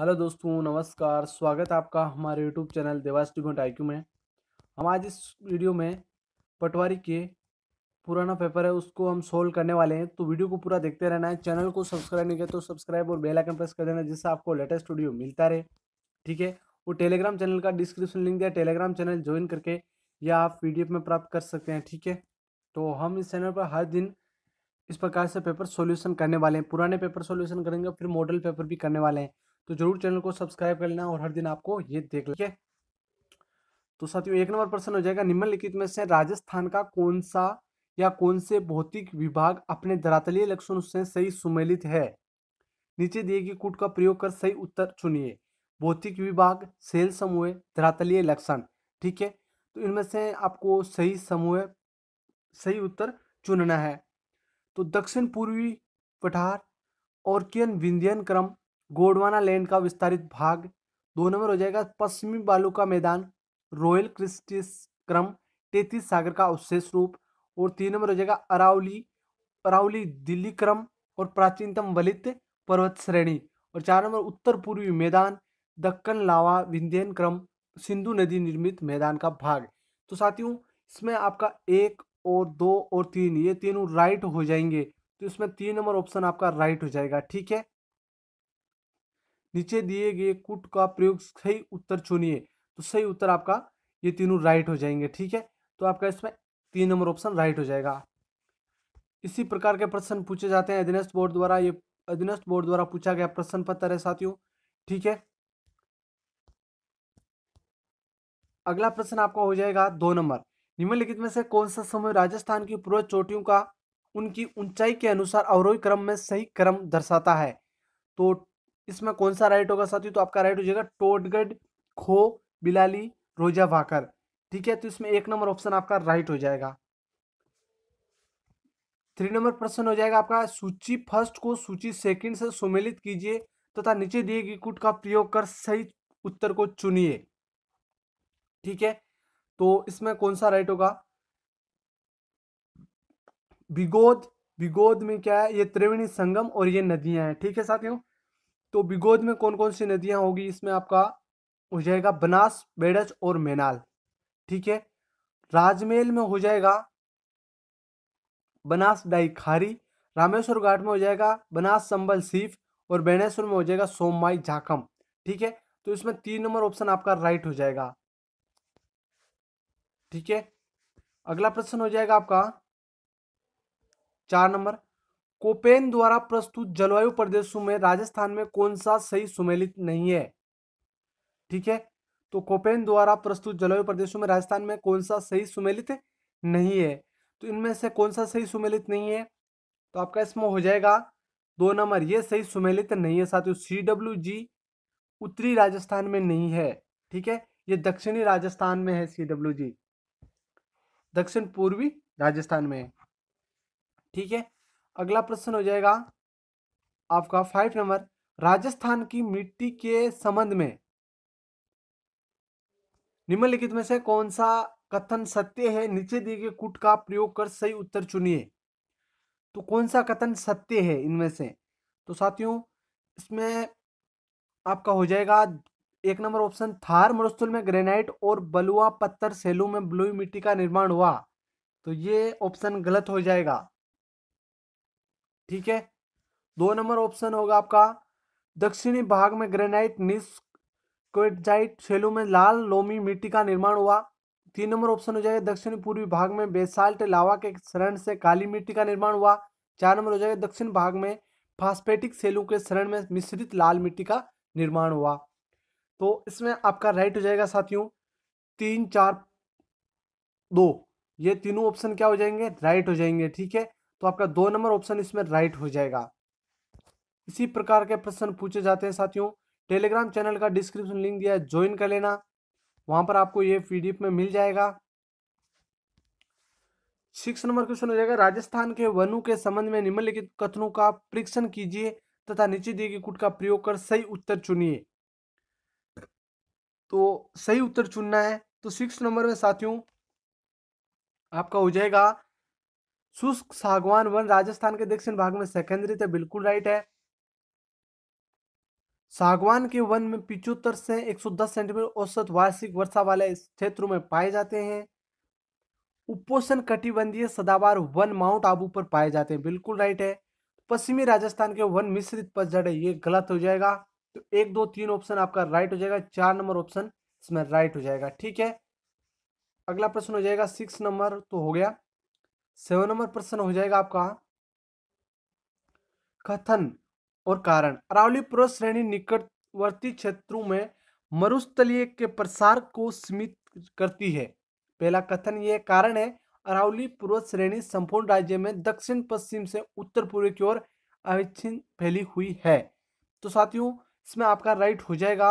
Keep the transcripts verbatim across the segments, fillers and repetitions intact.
Hello दोस्तों, नमस्कार। स्वागत है आपका हमारे YouTube channel Deva study point में। हम आज इस वीडियो में पटवारी के पुराना पेपर है उसको हम सोल्व करने वाले हैं, तो वीडियो को पूरा देखते रहना है। चैनल को सब्सक्राइब नहीं किया तो सब्सक्राइब और बेल आइकन प्रेस कर देना, जिससे आपको लेटेस्ट वीडियो मिलता रहे, ठीक है। वो टेलीग्राम चैनल का डिस्क्रिप्शन लिंक दिया, टेलीग्राम चैनल ज्वाइन करके या आप पीडीएफ में प्राप्त कर सकते हैं, ठीक है। तो हम इस चैनल पर हर दिन इस प्रकार से पेपर सोल्यूशन करने वाले हैं, पुराने पेपर सोल्यूशन करेंगे, फिर मॉडल पेपर भी करने वाले हैं। तो जरूर चैनल को सब्सक्राइब कर लेना और हर दिन आपको ये देख लें। तो साथियों, एक नंबर प्रश्न हो जाएगा, निम्नलिखित में से राजस्थान का कौन सा या कौन से भौतिक विभाग अपने धरातलीय लक्षणों से सही सुमेलित है? नीचे दिए गए कूट का प्रयोग कर सही उत्तर चुनिए। भौतिक विभाग, सेल समूह, धरातलीय लक्षण, ठीक है। तो इनमें से आपको सही समूह सही उत्तर चुनना है। तो दक्षिण पूर्वी पठार और विंध्यन क्रम, गोडवाना लैंड का विस्तारित भाग। दो नंबर हो जाएगा पश्चिमी बालू का मैदान, रॉयल क्रिस्टिस क्रम, तैतीस सागर का अवशेष रूप। और तीन नंबर हो जाएगा अरावली अरावली दिल्ली क्रम और प्राचीनतम वलित पर्वत श्रेणी। और चार नंबर उत्तर पूर्वी मैदान, दक्कन लावा विंध्यन क्रम, सिंधु नदी निर्मित मैदान का भाग। तो साथियों, इसमें आपका एक और दो और तीन, ये तीनों राइट हो जाएंगे। तो इसमें तीन नंबर ऑप्शन आपका राइट हो जाएगा, ठीक है। नीचे दिए गए कूट का प्रयोग सही उत्तर चुनिए। तो सही उत्तर आपका ये तीनों राइट हो जाएंगे, ठीक है। तो आपका इसमें तीन नंबर ऑप्शन राइट हो जाएगा। इसी प्रकार के प्रश्न पूछे जाते हैं अध्यनस्त बोर्ड द्वारा। ये अध्यनस्त बोर्ड द्वारा पूछा गया प्रश्न पत्र है साथियों, ठीक है। अगला प्रश्न आपका हो जाएगा दो नंबर, निम्नलिखित में से कौन सा समूह राजस्थान की पूर्व चोटियों का उनकी ऊंचाई के अनुसार अवरोही क्रम में सही क्रम दर्शाता है? तो इसमें कौन सा राइट होगा साथियों? तो आपका राइट हो जाएगा टोडगढ़, खो, बिलाली, रोजाभाकर, ठीक है। तो इसमें एक नंबर ऑप्शन आपका राइट हो जाएगा। थ्री नंबर प्रश्न हो जाएगा आपका, सूची फर्स्ट को सूची सेकंड से सुमेलित कीजिए तथा तो नीचे दिए गए कूट का प्रयोग कर सही उत्तर को चुनिए, ठीक है। तो इसमें कौन सा राइट होगा? बिगोद बिगोद में क्या है, ये त्रिवेणी संगम और ये नदियां हैं, ठीक है साथियों। तो बिगोद में कौन कौन सी नदियां होगी? इसमें आपका हो जाएगा बनास, बेड़च और मेनाल, ठीक है। राजमहल में हो जाएगा बनास डाई खारी, रामेश्वर घाट में हो जाएगा बनास संबल सीफ और बेणेश्वर में हो जाएगा सोममाई झाकम, ठीक है। तो इसमें तीन नंबर ऑप्शन आपका राइट हो जाएगा, ठीक है। अगला प्रश्न हो जाएगा आपका चार नंबर, कोपेन द्वारा प्रस्तुत जलवायु प्रदेशों में राजस्थान में कौन सा सही सुमेलित नहीं है, ठीक है। तो कोपेन द्वारा प्रस्तुत जलवायु प्रदेशों में राजस्थान में कौन सा सही सुमेलित नहीं है? तो इनमें से कौन सा सही सुमेलित नहीं है? तो आपका इसमें हो जाएगा दो नंबर, ये सही सुमेलित नहीं है साथियों। सीडब्ल्यूजी उत्तरी राजस्थान में नहीं है, ठीक है। ये दक्षिणी राजस्थान में है, सीडब्ल्यूजी दक्षिण पूर्वी राजस्थान में है, ठीक है। अगला प्रश्न हो जाएगा आपका फाइव नंबर, राजस्थान की मिट्टी के संबंध में निम्नलिखित में से कौन सा कथन सत्य है? नीचे दिए गए कूट का प्रयोग कर सही उत्तर चुनिए। तो कौन सा कथन सत्य है इनमें से? तो साथियों, इसमें आपका हो जाएगा एक नंबर ऑप्शन, थार मरुस्थल में ग्रेनाइट और बलुआ पत्थर सेलों में बलुई मिट्टी का निर्माण हुआ। तो ये ऑप्शन गलत हो जाएगा, ठीक है। दो नंबर ऑप्शन होगा आपका, दक्षिणी भाग में ग्रेनाइट निस्क्वाटजाइट शैलों में लाल लोमी मिट्टी का निर्माण हुआ। तीन नंबर ऑप्शन हो जाएगा, दक्षिणी पूर्वी भाग में बेसाल्ट लावा के शरण से काली मिट्टी का निर्माण हुआ। चार नंबर हो जाएगा, दक्षिण भाग में फास्फेटिक शैलों के शरण में मिश्रित लाल मिट्टी का निर्माण हुआ। तो इसमें आपका राइट हो जाएगा साथियों तीन, चार, दो, ये तीनों ऑप्शन क्या हो जाएंगे? राइट हो जाएंगे, ठीक है। तो आपका दो नंबर ऑप्शन इसमें राइट हो जाएगा। इसी प्रकार के प्रश्न पूछे जाते हैं साथियों। टेलीग्राम चैनल का डिस्क्रिप्शन लिंक दिया, ज्वाइन कर लेना, वहां पर आपको ये पीडीएफ में मिल जाएगा। सिक्स नंबर क्वेश्चन हो जाएगा, राजस्थान के वनों के संबंध में निम्नलिखित कथनों का परीक्षण कीजिए तथा नीचे दिए गए कूट का प्रयोग कर सही उत्तर चुनिए। तो सही उत्तर चुनना है। तो सिक्स नंबर में साथियों आपका हो जाएगा, शुष्क सागवान वन राजस्थान के दक्षिण भाग में सेकेंडरी, तो बिल्कुल राइट है। सागवान के वन में पिचहत्तर से एक सौ दस सेंटीमीटर औसत वार्षिक वर्षा वाले क्षेत्रों में पाए जाते हैं। उपोषण कटिबंधीय सदाबहार वन माउंट आबू पर पाए जाते हैं, बिल्कुल राइट है। पश्चिमी राजस्थान के वन मिश्रित पतझड़ है, ये गलत हो जाएगा। तो एक दो तीन ऑप्शन आपका राइट हो जाएगा, चार नंबर ऑप्शन इसमें राइट हो जाएगा, ठीक है। अगला प्रश्न हो जाएगा सिक्स नंबर, तो हो गया। सेवन नंबर प्रश्न हो जाएगा आपका कथन और कारण। अरावली पर्वत श्रेणी निकटवर्ती क्षेत्रों में मरुस्थलीय के प्रसार को सीमित करती है। पहला कथन ये कारण है, अरावली पर्वत श्रेणी संपूर्ण राज्य में दक्षिण पश्चिम से उत्तर पूर्व की ओर अविच्छिन्न फैली हुई है। तो साथियों इसमें आपका राइट हो जाएगा,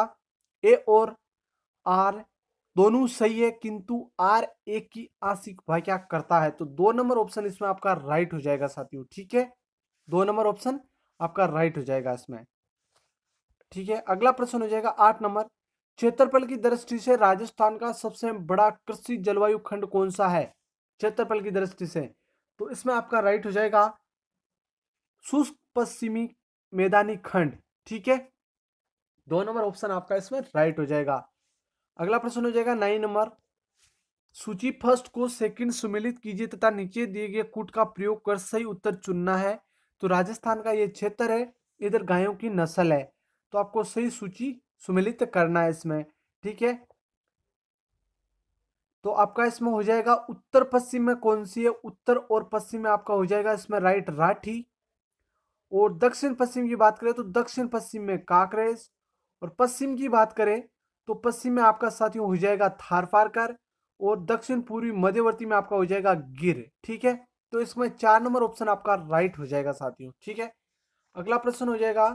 ए और आर दोनों सही है, किंतु आर ए की आशिक भाई क्या करता है, तो दो नंबर ऑप्शन इसमें आपका राइट हो जाएगा साथियों, ठीक है। दो नंबर ऑप्शन आपका राइट हो जाएगा इसमें, ठीक है। अगला प्रश्न हो जाएगा आठ नंबर, क्षेत्रफल की दृष्टि से राजस्थान का सबसे बड़ा कृषि जलवायु खंड कौन सा है, क्षेत्रफल की दृष्टि से। तो इसमें आपका राइट हो जाएगा शुष्क पश्चिमी मैदानी खंड, ठीक है। दो नंबर ऑप्शन आपका इसमें राइट हो जाएगा। अगला प्रश्न हो जाएगा नाइन नंबर, सूची फर्स्ट को सेकंड सम्मिलित कीजिए तथा नीचे दिए गए कूट का प्रयोग कर सही उत्तर चुनना है। तो राजस्थान का ये क्षेत्र है, इधर गायों की नस्ल है, तो आपको सही सूची सम्मिलित करना है इसमें, ठीक है। तो आपका इसमें हो जाएगा उत्तर पश्चिम में कौन सी है, उत्तर और पश्चिम में आपका हो जाएगा इसमें राइट राठी। और दक्षिण पश्चिम की बात करें तो दक्षिण पश्चिम में काकरेज, और पश्चिम की बात करें तो पश्चिम में आपका साथियों हो जाएगा थार फारकर, और दक्षिण पूर्वी मध्यवर्ती में आपका हो जाएगा गिर, ठीक है। तो इसमें चार नंबर ऑप्शन आपका राइट हो जाएगा साथियों, ठीक है। अगला प्रश्न हो जाएगा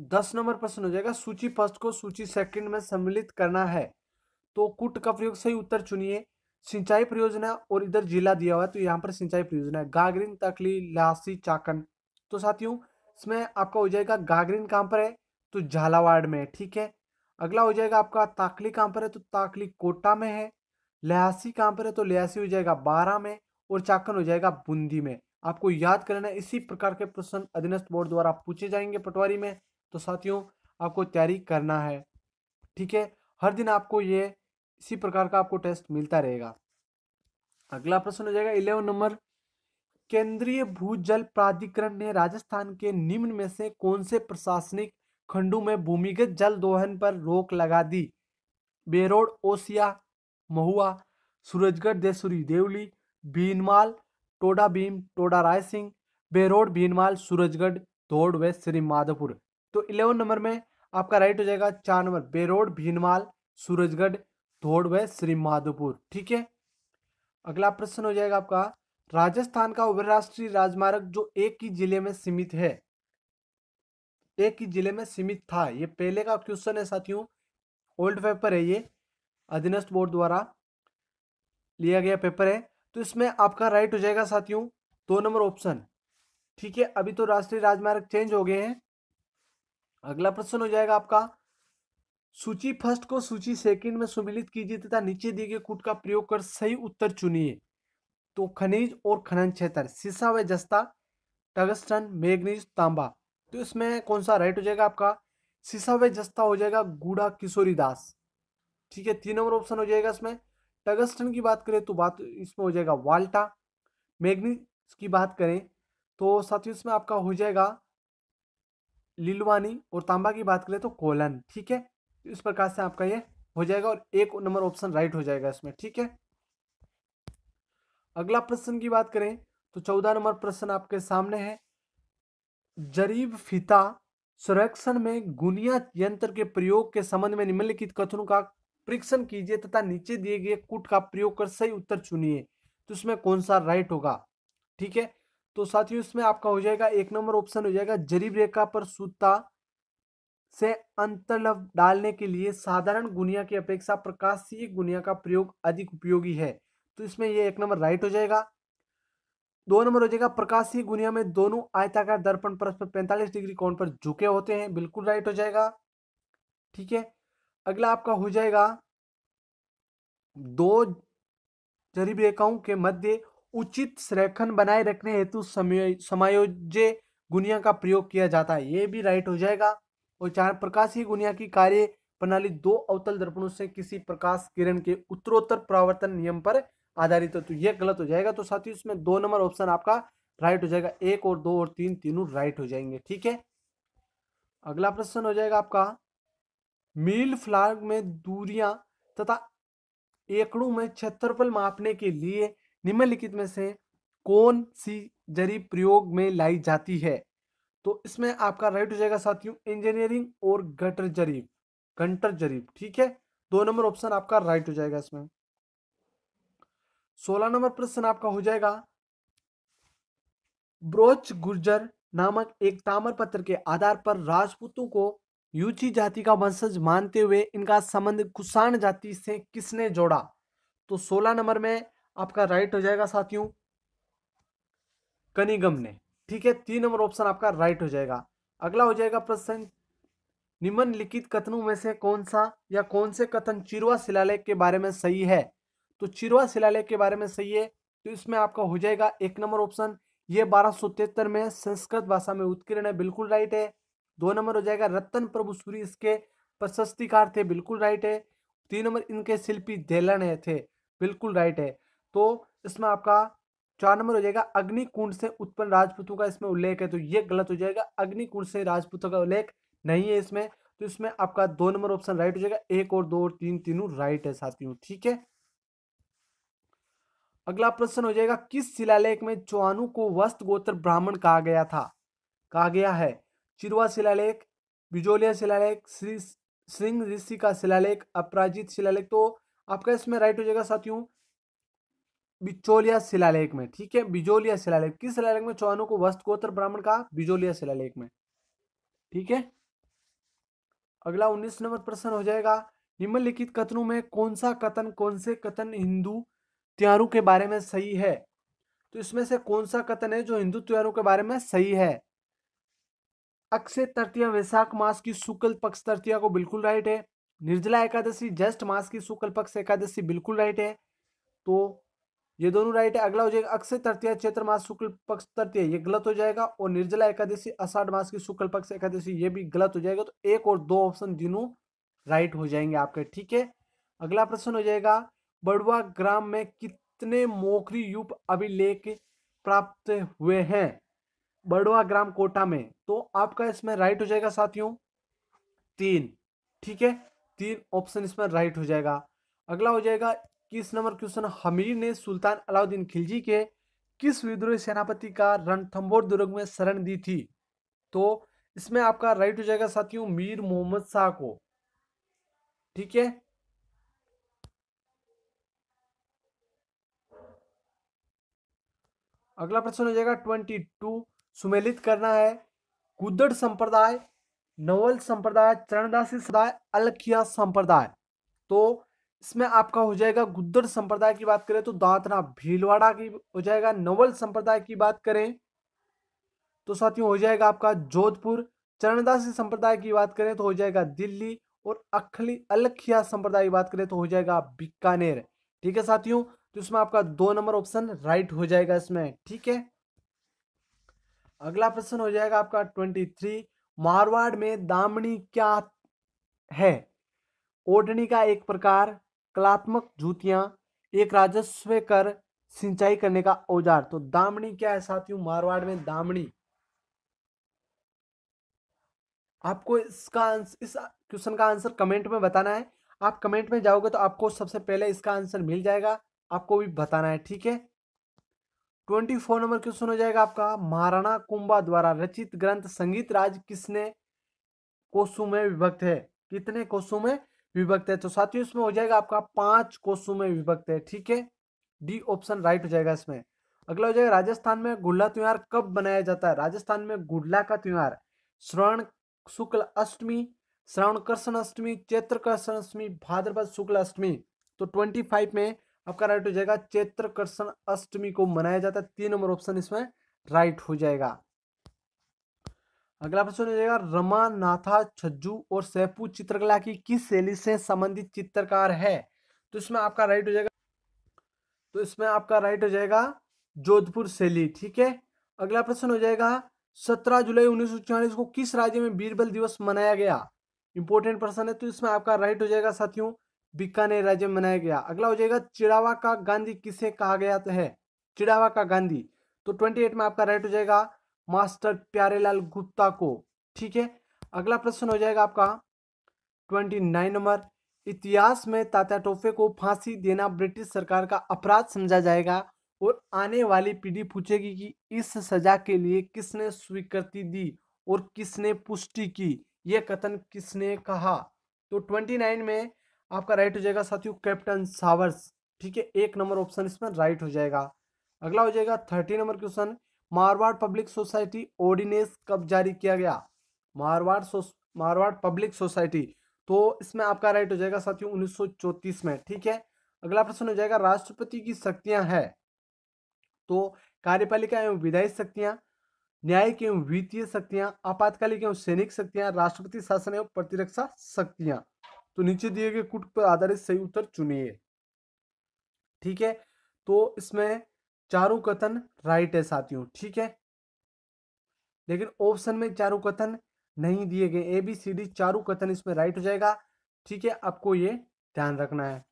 दस नंबर प्रश्न हो जाएगा, सूची फर्स्ट को सूची सेकंड में सम्मिलित करना है। तो कूट का प्रयोग सही उत्तर चुनिए। सिंचाई परियोजना और इधर जिला दिया हुआ है, तो यहाँ पर सिंचाई परियोजना है गागरीन, ताकली, लिहासी, चाकन। तो साथियों इसमें आपका हो जाएगा गागरीन कहाँ पर है, तो झालावाड़ में, ठीक है। अगला हो जाएगा आपका ताकली कहाँ पर है, तो ताकली कोटा में है। लिहासी कहाँ पर है, तो लिहासी हो जाएगा बारां में, और चाकन हो जाएगा बूंदी में। आपको याद करना, इसी प्रकार के प्रश्न अध्यनस्त बोर्ड द्वारा पूछे जाएंगे पटवारी में, तो साथियों आपको तैयारी करना है, ठीक है। हर दिन आपको ये इसी प्रकार का आपको टेस्ट मिलता रहेगा। अगला प्रश्न हो जाएगा इलेवन नंबर, केंद्रीय भूजल प्राधिकरण ने राजस्थान के निम्न में से कौन से प्रशासनिक खंडों में भूमिगत जल दोहन पर रोक लगा दी, बेरोड, ओसिया, महुआ, सूरजगढ़, देसुरी, देवली, भीनमाल, टोडा भीम, टोडा राय सिंह, बेरोड, भीनमाल, सूरजगढ़, दौड़ व श्री माधोपुर। तो इलेवन नंबर में आपका राइट हो जाएगा चार नंबर, बेरोड, भीनमाल, सूरजगढ़, दौड़ व श्री माधोपुर, ठीक है। अगला प्रश्न हो जाएगा आपका राजस्थान का राष्ट्रीय राजमार्ग जो एक ही जिले में सीमित है, एक ही जिले में सीमित था, ये पहले का क्वेश्चन है साथियों, ओल्ड पेपर है, ये अधीनस्थ बोर्ड द्वारा लिया गया पेपर है। तो इसमें आपका राइट हो जाएगा साथियों दो नंबर ऑप्शन, ठीक है। अभी तो राष्ट्रीय राजमार्ग चेंज हो गए हैं। अगला प्रश्न हो जाएगा आपका सूची फर्स्ट को सूची सेकंड में सम्मिलित कीजिए तथा नीचे दिए गए कूट का प्रयोग कर सही उत्तर चुनिए। तो खनिज और खनन क्षेत्र सीसा व जस्ता, टंगस्टन, मैग्नीज, तांबा। तो इसमें कौन सा राइट हो जाएगा आपका, सीसा व जस्ता हो जाएगा गुड़ा किशोरी दास, ठीक है। तीन नंबर ऑप्शन हो जाएगा इसमें। टंगस्टन की बात करें तो बात इसमें हो जाएगा वाल्टा। मैग्नीज की बात करें तो साथियों इसमें आपका हो जाएगा लिलवानी, और तांबा की बात करें तो कोलन, ठीक है। इस प्रकार से आपका ये हो जाएगा और एक नंबर ऑप्शन राइट हो जाएगा इसमें, ठीक है। अगला प्रश्न की बात करें तो चौदह नंबर प्रश्न आपके सामने है, जरीब फिता संरक्षण में गुनिया यंत्र के प्रयोग के संबंध में निम्नलिखित कथनों का परीक्षण कीजिए तथा नीचे दिए गए कूट का प्रयोग कर सही उत्तर चुनिए। तो इसमें कौन सा राइट होगा, ठीक है। तो साथियों इसमें आपका हो जाएगा एक नंबर ऑप्शन हो जाएगा, जरीब रेखा पर सूता से अंतर्लभ डालने के लिए साधारण गुनिया की अपेक्षा प्रकाशीय गुनिया का प्रयोग अधिक उपयोगी है। तो इसमें यह एक नंबर राइट हो जाएगा। दो नंबर हो जाएगा, प्रकाशीय गुनिया में दोनों आयताकार दर्पण परस्पर पैंतालीस डिग्री कोण पर झुके होते हैं, बिल्कुल राइट हो जाएगा, ठीक है। अगला आपका हो जाएगा, दो जरीब रेखाओं के मध्य उचित संरेखण बनाए रखने हेतु समायोज्य गुनिया का प्रयोग किया जाता है, ये भी राइट हो जाएगा। और चार, प्रकाशीय गुनिया की कार्य प्रणाली दो अवतल दर्पणों से किसी प्रकाश किरण के उत्तरोत्तर परावर्तन नियम पर आधारित हो, तो यह गलत हो जाएगा। तो साथियों इसमें दो नंबर ऑप्शन आपका राइट हो जाएगा, एक और दो और तीन तीनों राइट हो जाएंगे। ठीक है, अगला प्रश्न हो जाएगा आपका मील फ्लैग में दूरियां तथा एकड़ों में क्षेत्रफल मापने के लिए निम्नलिखित में से कौन सी जरी प्रयोग में लाई जाती है? तो इसमें आपका राइट हो जाएगा साथियों इंजीनियरिंग और गटर जरीब, गंटर जरीब। ठीक है, दो नंबर ऑप्शन आपका राइट हो जाएगा इसमें। सोलह नंबर प्रश्न आपका हो जाएगा ब्रोच गुर्जर नामक एक ताम्रपत्र के आधार पर राजपूतों को यूची जाति का वंशज मानते हुए इनका संबंध कुषाण जाति से किसने जोड़ा? तो सोलह नंबर में आपका राइट हो जाएगा साथियों कनिगम ने। ठीक है, तीन नंबर ऑप्शन आपका राइट हो जाएगा। अगला हो जाएगा प्रश्न निम्नलिखित कथनों में से कौन सा या कौन से कथन चिरवा शिलालेख के बारे में सही है? तो चिरवा शिलालेख के बारे में सही है, तो इसमें आपका हो जाएगा एक नंबर ऑप्शन ये बारह सौ तिहत्तर में संस्कृत भाषा में उत्कीर्ण है, बिल्कुल राइट है। दो नंबर हो जाएगा रतन प्रभु सूरी इसके प्रशस्तिकार थे, बिल्कुल राइट है। तीन नंबर इनके शिल्पी देलन थे, बिल्कुल राइट है। तो इसमें आपका चार नंबर हो जाएगा अग्निकुंड से उत्पन्न राजपूतों का इसमें उल्लेख है, तो ये गलत हो जाएगा, अग्निकुंड से राजपूतों का उल्लेख नहीं है इसमें। तो इसमें आपका दो नंबर ऑप्शन राइट हो जाएगा, एक और दो और तीन तीनों राइट है साथियों। ठीक है, अगला प्रश्न हो जाएगा किस शिलालेख में चौहानों को वस्त गोत्र ब्राह्मण कहा गया था कहा गया है? चिरवा शिलालेख, बिजोलिया शिलालेख, श्री सिंह ऋषि का शिलालेख, अपराजित शिलालेख। तो आपका इसमें राइट हो जाएगा साथियों बिचौलिया शिलालेख में। ठीक है, बिजोलिया शिलालेख, किस शिलालेख में चौहानों को वस्त गोत्र ब्राह्मण कहा? बिजोलिया शिलालेख में। ठीक है, अगला उन्नीस नंबर प्रश्न हो जाएगा निम्नलिखित कथनों में कौन सा कथन कौन से कथन हिंदू त्योहारों के बारे में सही है? तो इसमें से कौन सा कथन है जो हिंदू त्योहारों के बारे में सही है? अक्षय तृतीया वैशाख मास की शुक्ल पक्ष तृतीया को बिल्कुल राइट है। निर्जला एकादशी ज्येष्ठ मास की शुक्ल पक्ष एकादशी, बिल्कुल राइट है। तो ये दोनों राइट है। अगला हो जाएगा अक्षय तृतीया चैत्र मास शुक्ल पक्ष तृतीया, ये गलत हो जाएगा। और निर्जला एकादशी आषाढ़ मास की शुक्ल पक्ष एकादशी, ये भी गलत हो जाएगा। तो एक और दो ऑप्शन दोनों राइट हो जाएंगे आपके। ठीक है, अगला प्रश्न हो जाएगा बड़वा ग्राम में कितने मोखरी युग अभिलेख प्राप्त हुए हैं? बड़वा ग्राम कोटा में, तो आपका इसमें राइट हो जाएगा साथियों तीन। ठीक है, तीन ऑप्शन इसमें राइट हो जाएगा। अगला हो जाएगा किस नंबर क्वेश्चन हमीर ने सुल्तान अलाउद्दीन खिलजी के किस विद्रोही सेनापति का रणथंबोर दुर्ग में शरण दी थी? तो इसमें आपका राइट हो जाएगा साथियों मीर मोहम्मद शाह को। ठीक है, अगला प्रश्न हो जाएगा ट्वेंटी टू सुमेलित करना है गुदड़ संप्रदाय, नवल संप्रदाय, चरणदासी संप्रदाय, अलखिया संप्रदाय। तो इसमें आपका हो जाएगा गुदड़ संप्रदाय की बात करें तो दातना भीलवाड़ा की हो जाएगा। नवल संप्रदाय की बात करें तो साथियों हो जाएगा आपका जोधपुर। चरणदासी संप्रदाय की बात करें तो हो जाएगा दिल्ली। और अखली अलखिया संप्रदाय की बात करें तो हो जाएगा बीकानेर। ठीक है साथियों, तो इसमें आपका दो नंबर ऑप्शन राइट हो जाएगा इसमें। ठीक है, अगला प्रश्न हो जाएगा आपका ट्वेंटी थ्री मारवाड़ में दामनी क्या है? ओढ़नी का एक प्रकार, कलात्मक जूतियां, एक राजस्व कर, सिंचाई करने का औजार। तो दामनी क्या है साथियों मारवाड़ में? दामनी आपको इसका इस क्वेश्चन का आंसर कमेंट में बताना है। आप कमेंट में जाओगे तो आपको सबसे पहले इसका आंसर मिल जाएगा, आपको भी बताना है। ठीक है, ट्वेंटी फोर नंबर क्वेश्चन हो जाएगा आपका महाराणा कुंभा द्वारा रचित ग्रंथ संगीत राज किसने कोशों में विभक्त है? कितने कोशों में विभक्त है? तो साथियों इसमें हो जाएगा आपका पांच कोशों में विभक्त है। ठीक है, डी ऑप्शन राइट हो जाएगा इसमें। अगला हो जाएगा राजस्थान में गुड़ला त्योहार कब मनाया जाता है? राजस्थान में गुड़ला का त्योहार श्रवण शुक्ल अष्टमी, श्रावण कृष्ण अष्टमी, चैत्र कृष्ण अष्टमी, भाद्रपद शुक्ल अष्टमी। तो ट्वेंटी फाइव में आपका राइट हो जाएगा चैत्र कृष्ण अष्टमी को मनाया जाता है। तीन नंबर ऑप्शन इसमें राइट हो जाएगा। अगला प्रश्न हो जाएगा रमानाथा छज्जू और सैपू चित्रकला की किस शैली से संबंधित चित्रकार है? तो इसमें आपका राइट हो जाएगा तो इसमें आपका राइट हो जाएगा जोधपुर शैली। ठीक है, अगला प्रश्न हो जाएगा सत्रह जुलाई उन्नीस सौ छियालीस को किस राज्य में बीरबल दिवस मनाया गया? इंपोर्टेंट प्रश्न है तो इसमें आपका राइट हो जाएगा साथियों बीकानेर राज्य में मनाया गया। अगला हो जाएगा चिड़ावा का गांधी किसे कहा गया तो है चिड़ावा का गांधी, तो अट्ठाईस में आपका राइट हो जाएगा मास्टर प्यारेलाल गुप्ता को। ठीक है, अगला प्रश्न हो जाएगा आपका उनतीस नंबर, इतिहास में तात्या टोपे को फांसी देना ब्रिटिश सरकार का अपराध समझा जाएगा और आने वाली पीढ़ी पूछेगी कि इस सजा के लिए किसने स्वीकृति दी और किसने पुष्टि की, यह कथन किसने कहा? तो उनतीस में आपका राइट हो जाएगा साथियों कैप्टन सावर्स। ठीक है, एक नंबर ऑप्शन इसमें राइट हो जाएगा। अगला हो जाएगा तीस number question, Marwar public society ordinance कब जारी किया गया? मारवाड़ मारवाड़ पब्लिक सोसाइटी, तो इसमें आपका राइट हो जाएगा साथियों उन्नीस सौ चौंतीस में। ठीक है, अगला प्रश्न हो जाएगा राष्ट्रपति की शक्तियां हैं तो कार्यपालिका एवं विधायी शक्तियां, न्यायिक एवं वित्तीय शक्तियां, आपातकालिक एवं सैनिक शक्तियां, राष्ट्रपति शासन एवं प्रतिरक्षा शक्तियां। तो नीचे दिए गए कुट पर आधारित सही उत्तर चुनिए। ठीक है, तो इसमें चारों कथन राइट है साथियों। ठीक है, लेकिन ऑप्शन में चारों कथन नहीं दिए गए, ए बी सी डी चारों कथन इसमें राइट हो जाएगा। ठीक है, आपको ये ध्यान रखना है।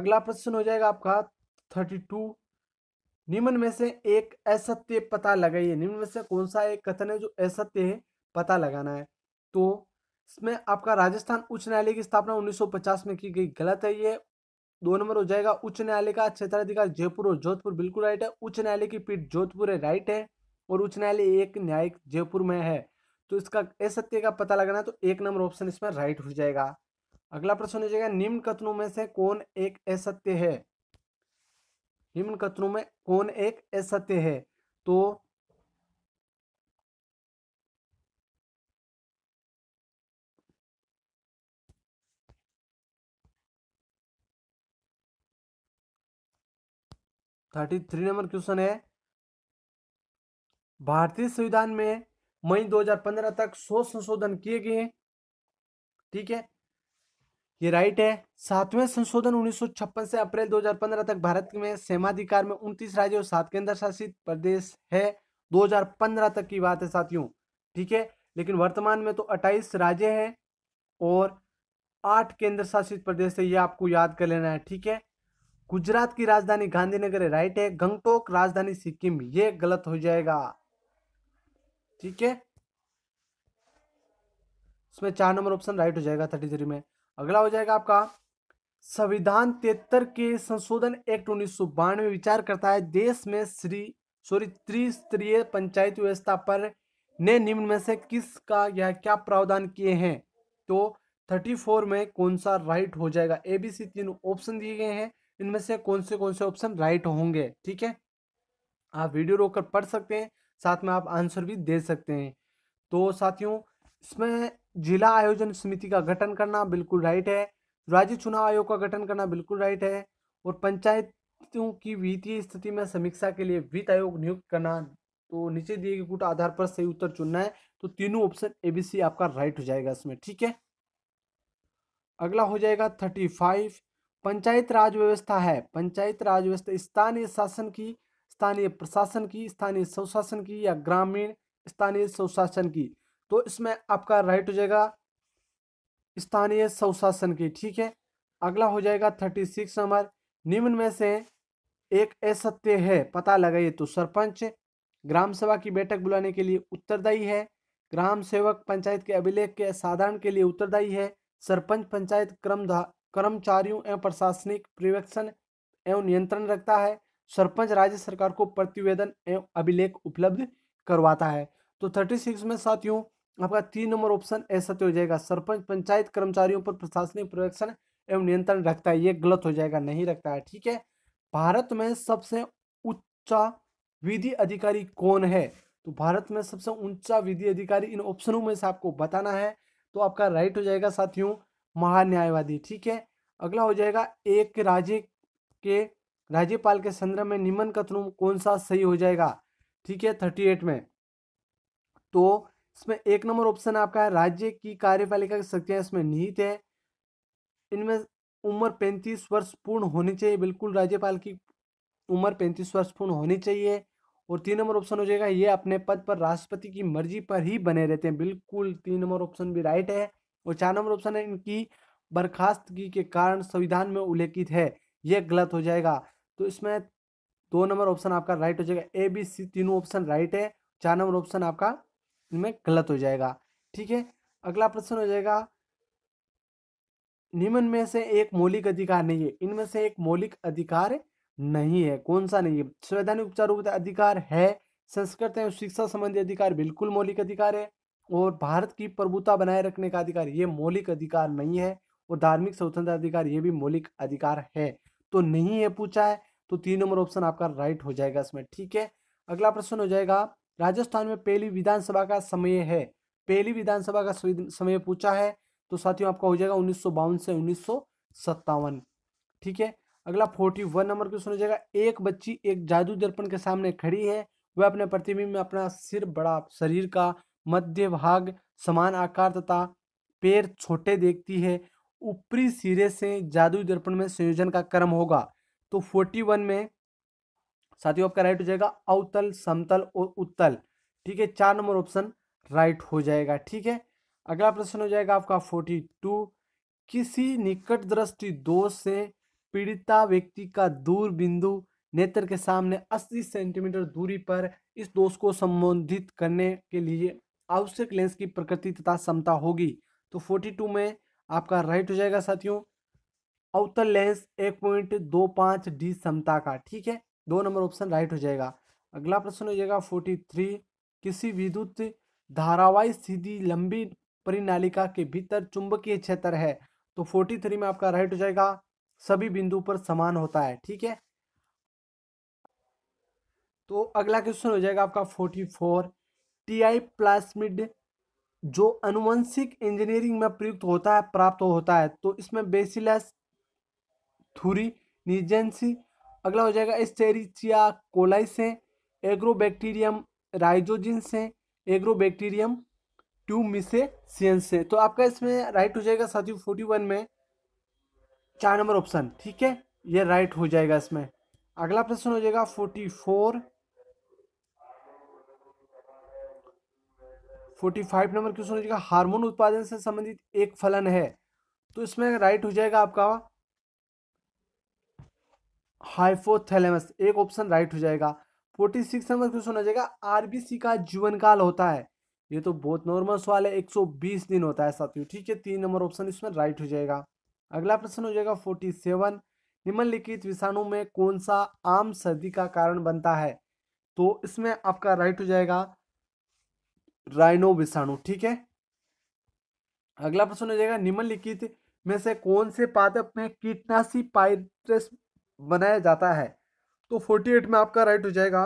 अगला प्रश्न हो जाएगा आपका बत्तीस, निम्न में से एक असत्य पता लगाइए। निम्न में से कौन सा एक कथन है जो असत्य है पता लगाना है? तो इसमें आपका राजस्थान उच्च न्यायालय की स्थापना उन्नीस सौ पचास में की गई, गलत है ये। दो नंबर हो जाएगा उच्च न्यायालय का क्षेत्राधिकार जयपुर और जोधपुर, बिल्कुल राइट है। उच्च न्यायालय की पीठ जोधपुर है, राइट है। और उच्च न्यायालय एक न्यायिक जयपुर में है, तो इसका असत्य का पता लगाना है, तो एक नंबर ऑप्शन इसमें राइट हो जाएगा। अगला प्रश्न हो जाएगा निम्न कथनों में से कौन एक असत्य है? निम्न कथनों में कौन एक असत्य है? तो थर्टी थ्री नंबर क्वेश्चन है, भारतीय संविधान में मई दो हज़ार पंद्रह तक सौ संशोधन किए गए। ठीक है, ये राइट है। सातवें संशोधन उन्नीस सौ छप्पन से अप्रैल दो हज़ार पंद्रह तक भारत में सेमाधिकार में उनतीस राज्य और सात केंद्र शासित प्रदेश है। दो हज़ार पंद्रह तक की बात है साथियों। ठीक है, लेकिन वर्तमान में तो अट्ठाईस राज्य हैं और आठ केंद्र शासित प्रदेश है, ये आपको याद कर लेना है। ठीक है, गुजरात की राजधानी गांधीनगर है, राइट है। गंगटोक राजधानी सिक्किम, ये गलत हो जाएगा। ठीक है, इसमें चार नंबर ऑप्शन राइट हो जाएगा थर्टी थ्री में। अगला हो जाएगा आपका संविधान तिहत्तर के संशोधन एक्ट उन्नीस सौ बानवे विचार करता है देश में श्री सॉरी त्रिस्तरीय पंचायत व्यवस्था पर ने निम्न में से किसका या क्या प्रावधान किए हैं? तो थर्टी फोर में कौन सा राइट हो जाएगा? ए बी सी तीन ऑप्शन दिए गए हैं, इनमें से कौन से कौन से ऑप्शन राइट होंगे? ठीक है, आप वीडियो रोककर पढ़ सकते हैं, साथ में आप आंसर भी दे सकते हैं। तो साथियों, इसमें जिला आयोजन समिति का गठन करना बिल्कुल राइट है, राज्य चुनाव आयोग का गठन करना बिल्कुल राइट है, और पंचायतों की वित्तीय स्थिति में समीक्षा के लिए वित्त आयोग नियुक्त करना। तो नीचे दिए गए कुछ आधार पर सही उत्तर चुनना है, तो तीनों ऑप्शन ए बी सी आपका राइट हो जाएगा इसमें। ठीक है, अगला हो जाएगा थर्टी फाइव पंचायत राज व्यवस्था है। पंचायत राज व्यवस्था स्थानीय शासन की, स्थानीय प्रशासन की, स्थानीय स्वशासन की या ग्रामीण स्थानीय स्वशासन की। तो इसमें आपका राइट हो जाएगा स्थानीय स्वशासन की। ठीक है, अगला हो जाएगा थर्टी सिक्स नंबर, निम्न में से एक असत्य है पता लगाइए। तो सरपंच ग्राम सभा की बैठक बुलाने के लिए उत्तरदायी है, ग्राम सेवक पंचायत के अभिलेख के साधारण के लिए उत्तरदायी है, सरपंच पंचायत क्रम कर्मचारियों एवं प्रशासनिक पर्यवेक्षण एवं नियंत्रण रखता है, सरपंच राज्य सरकार को प्रतिवेदन एवं अभिलेख उपलब्ध करवाता है। तो छत्तीस में साथियों आपका तीन नंबर ऑप्शन असत्य हो जाएगा, सरपंच पंचायत कर्मचारियों पर प्रशासनिक पर्यवेक्षण एवं नियंत्रण रखता है, ये गलत हो जाएगा, नहीं रखता है। ठीक है, भारत में सबसे ऊंचा विधि अधिकारी कौन है? तो भारत में सबसे ऊंचा विधि अधिकारी इन ऑप्शनों में से आपको बताना है, तो आपका राइट हो जाएगा साथियों महान्यायवादी। ठीक है, अगला हो जाएगा एक राज्य के राज्यपाल के संदर्भ में निम्न कथनों कौन सा सही हो जाएगा? ठीक है, थर्टी एट में तो इसमें एक नंबर ऑप्शन आपका है राज्य की कार्यपालिका की शक्तियाँ इसमें निहित है, इनमें उम्र पैंतीस वर्ष पूर्ण होनी चाहिए, बिल्कुल राज्यपाल की उम्र पैंतीस वर्ष पूर्ण होनी चाहिए, और तीन नंबर ऑप्शन हो जाएगा ये अपने पद पर राष्ट्रपति की मर्जी पर ही बने रहते हैं। बिल्कुल तीन नंबर ऑप्शन भी राइट है। और चार नंबर ऑप्शन है इनकी बर्खास्तगी के कारण संविधान में उल्लेखित है, यह गलत हो जाएगा। तो इसमें दो नंबर ऑप्शन आपका राइट हो जाएगा। ए बी सी तीनों ऑप्शन राइट है, चार नंबर ऑप्शन आपका इनमें गलत हो जाएगा। ठीक है, अगला प्रश्न हो जाएगा निम्न में से एक मौलिक अधिकार नहीं है। इनमें से एक मौलिक अधिकार नहीं है, कौन सा नहीं है? संवैधानिक उपचारों अधिकार है, संस्कृत एवं शिक्षा संबंधी अधिकार बिल्कुल मौलिक अधिकार है, और भारत की प्रभुता बनाए रखने का अधिकार ये मौलिक अधिकार नहीं है, और धार्मिक स्वतंत्रता अधिकार ये भी मौलिक अधिकार है। तो नहीं है पूछा है, तो तीन नंबर ऑप्शन आपका राइट हो जाएगा इसमें। ठीक है, अगला प्रश्न हो जाएगा राजस्थान में पहली विधानसभा का समय है। पहली विधानसभा का समय पूछा है तो साथियों आपका हो जाएगा उन्नीस सौ बावन से उन्नीस सौ सत्तावन। ठीक है, अगला फोर्टी वन नंबर क्वेश्चन हो जाएगा एक बच्ची एक जादू दर्पण के सामने खड़ी है, वह अपने प्रतिबिंब में अपना सिर बड़ा, शरीर का मध्य भाग समान आकार तथा पैर छोटे देखती है, ऊपरी सिरे से जादू दर्पण में संयोजन का क्रम होगा। तो फोर्टी वन में साथियों आपका राइट हो जाएगा अवतल, समतल और उत्तल। ठीक है, चार नंबर ऑप्शन राइट हो जाएगा। ठीक है, अगला प्रश्न हो जाएगा आपका फोर्टी टू किसी निकट दृष्टि दोष से पीड़िता व्यक्ति का दूर बिंदु नेत्र के सामने अस्सी सेंटीमीटर दूरी पर इस दोष को संबोधित करने के लिए आवश्यक लेंस की प्रकृति तथा क्षमता होगी। तो फोर्टी टू में आपका राइट हो जाएगा साथियों अवतल लेंस एक पॉइंट दो पाँच डी क्षमता का। ठीक है, दो नंबर ऑप्शन राइट हो जाएगा। अगला प्रश्न हो जाएगा फोर्टी थ्री किसी विद्युत धारावाही सीधी लंबी परिनालिका के भीतर चुंबकीय क्षेत्र है। तो फोर्टी थ्री में आपका राइट हो जाएगा सभी बिंदु पर समान होता है। ठीक है, तो अगला क्वेश्चन हो जाएगा आपका forty four T I plasmid जो अनुवंशिक इंजीनियरिंग में प्रयुक्त होता है प्राप्त होता है। तो इसमें बेसिलस थुरी निजेंसी, अगला हो जाएगा एस्टेरिचिया कोलाई से, एग्रोबैक्टीरियम राइजोजिन से, एग्रोबैक्टीरियम ट्यूमिसेशियन से। तो आपका इसमें राइट हो जाएगा साथियों फोर्टी वन में चार नंबर ऑप्शन। ठीक है, ये राइट हो जाएगा इसमें। अगला प्रश्न हो जाएगा forty four forty five number question हो जाएगा हार्मोन उत्पादन से संबंधित एक फलन है। तो इसमें राइट हो जाएगा आपका हाइपोथैलेमस, एक ऑप्शन राइट हो जाएगा। फोर्टी सिक्स नंबर क्वेश्चन हो जाएगा आरबीसी का जीवन काल होता है, ये तो बहुत नॉर्मल सवाल है, एक सौ बीस दिन होता है साथियों। ठीक है, तीन नंबर ऑप्शन इसमें राइट हो जाएगा। अगला प्रश्न हो जाएगा फोर्टी सेवन निम्नलिखित विषाणु में कौन सा आम सर्दी का कारण बनता है। तो इसमें आपका राइट हो जाएगा राइनो विषाणु। ठीक है, अगला प्रश्न हो जाएगा निम्नलिखित में से कौन से पादप में कीटनाशी पाइरेट्स बनाया जाता है। तो फोर्टी एट में आपका राइट हो जाएगा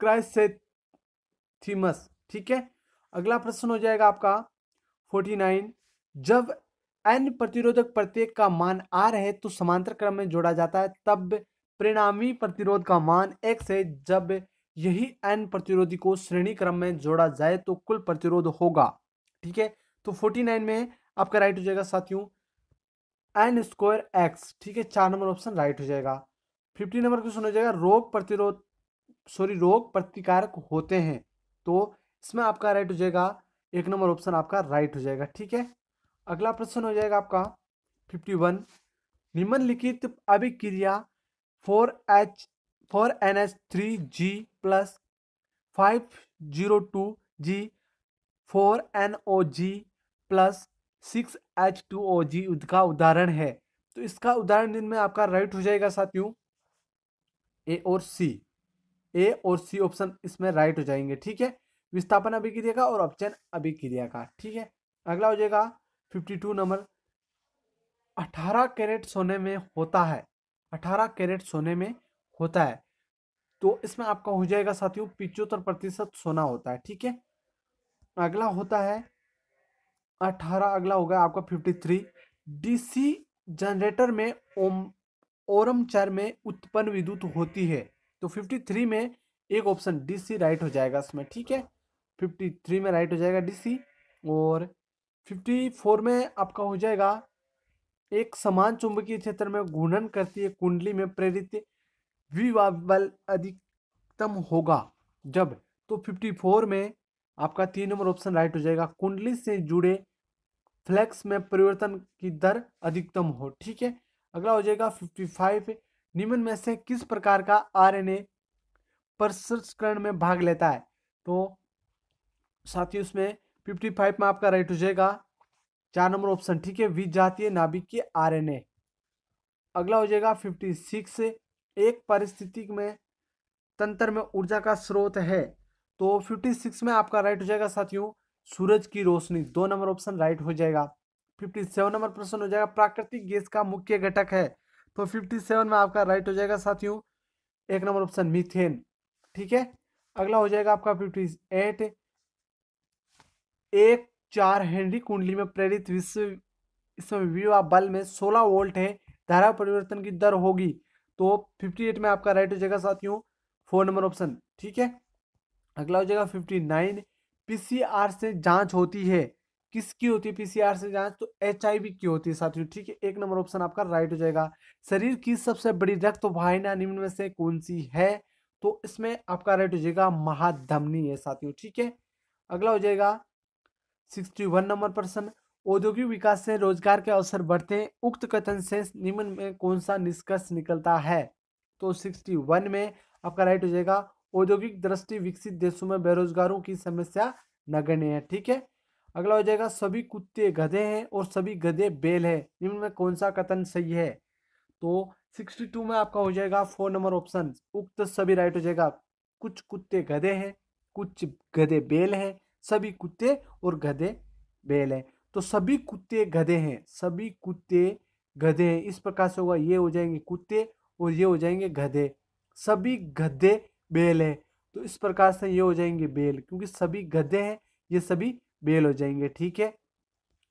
क्राइसेंथीमस। ठीक है, अगला प्रश्न हो जाएगा आपका फोर्टी नाइन जब एन प्रतिरोधक प्रत्येक का मान आर है तो समांतर क्रम में जोड़ा जाता है, तब परिणामी प्रतिरोध का मान एक्स है। जब यही एन प्रतिरोधी को श्रेणी क्रम में जोड़ा जाए तो कुल प्रतिरोध होगा। ठीक है, तो फोर्टी नाइन में आपका राइट हो जाएगा साथियों एन स्क्वायर एक्स। ठीक है, चार नंबर ऑप्शन राइट हो जाएगा। फिफ्टी नंबर क्वेश्चन हो जाएगा रोग प्रतिरोध सॉरी रोग प्रतिकारक होते हैं। तो इसमें आपका राइट हो जाएगा एक नंबर ऑप्शन आपका राइट हो जाएगा। ठीक है, अगला प्रश्न हो जाएगा आपका फिफ्टी वन निम्नलिखित अभिक्रिया four H four N H three G plus five zero two G four N O G plus six H two O G का उदाहरण है। तो इसका उदाहरण दिन में आपका राइट हो जाएगा साथियों ए और सी, ए और सी ऑप्शन इसमें राइट हो जाएंगे। ठीक है, विस्थापन अभिक्रिया का और अपचयन अभिक्रिया का। ठीक है, अगला हो जाएगा फिफ्टी टू नंबर अठारह कैरेट सोने में होता है। अठारह कैरेट सोने में होता है तो इसमें आपका हो जाएगा साथियों पिचहत्तर प्रतिशत सोना होता है। ठीक है, अगला होता है अठारह, अगला होगा आपका फिफ्टी थ्री डीसी जनरेटर में ओम ओरमचर में उत्पन्न विद्युत होती है। तो फिफ्टी थ्री में एक ऑप्शन डीसी राइट हो जाएगा इसमें। ठीक है, फिफ्टी थ्री में राइट हो जाएगा डीसी। और फिफ्टी फोर में आपका हो जाएगा एक समान चुंबकीय क्षेत्र में घूर्णन करती है कुंडली में प्रेरित विवाह बल अधिकतम होगा जब, तो चौवन में आपका तीन नंबर ऑप्शन राइट हो जाएगा। कुंडली से जुड़े फ्लैक्स में परिवर्तन की दर अधिकतम हो, ठीक है। अगला हो जाएगा पचपन, निम्न में से किस प्रकार का आरएनए प्रसंस्करण में भाग लेता है, तो साथियों उसमें पचपन में आपका राइट हो जाएगा चार नंबर ऑप्शन, ठीक है, विजातीय नाभिक के आरएनए। अगला हो जाएगा छप्पन, एक परिस्थिति में तंत्र में ऊर्जा का स्रोत है, तो छप्पन में आपका राइट हो जाएगा साथियों सूरज की रोशनी, दो नंबर ऑप्शन राइट हो जाएगा। सत्तावन नंबर प्रश्न हो जाएगा प्राकृतिक गैस का मुख्य घटक है, तो सत्तावन में आपका राइट हो जाएगा साथियों एक नंबर ऑप्शन मीथेन, ठीक है। अगला हो जाएगा आपका अट्ठावन, एक चार हेनरी कुंडली में प्रेरित विश्व इसमें विभव बल में सोलह वोल्ट है, धारा परिवर्तन की दर होगी, तो अट्ठावन में आपका राइट हो जाएगा साथियों फोर नंबर ऑप्शन, ठीक है। अगला हो जाएगा उनसठ, पीसीआर से जांच होती है, किसकी होती है पीसीआर से जांच, तो एचआईवी की होती है साथियों, ठीक है, एक नंबर ऑप्शन आपका राइट हो जाएगा। शरीर की सबसे बड़ी रक्तवाहिनी निम्न में से कौन सी है, तो इसमें आपका राइट हो जाएगा महाधमनी है साथियों, ठीक है। अगला हो जाएगा इकसठ नंबर प्रश्न, औद्योगिक विकास से रोजगार के अवसर बढ़ते हैं, उक्त कथन से निम्न में कौन सा निष्कर्ष निकलता है, तो इकसठ में आपका राइट हो जाएगा औद्योगिक दृष्टि विकसित देशों में बेरोजगारों की समस्या नगण्य है, ठीक है। अगला हो जाएगा सभी कुत्ते गधे हैं और सभी गधे बैल हैं, निम्न में कौन सा कथन सही है, तो बासठ में आपका हो जाएगा फोर नंबर ऑप्शन, उक्त सभी राइट हो जाएगा। कुछ कुत्ते गधे हैं, कुछ गधे बैल हैं, सभी कुत्ते और गधे बैल हैं, तो सभी कुत्ते गधे हैं, सभी कुत्ते गधे हैं, इस प्रकार से होगा, ये हो जाएंगे कुत्ते और ये हो जाएंगे गधे, सभी गधे बेल है, तो इस प्रकार से ये हो जाएंगे बेल, क्योंकि सभी गधे हैं ये सभी बेल हो जाएंगे, ठीक है।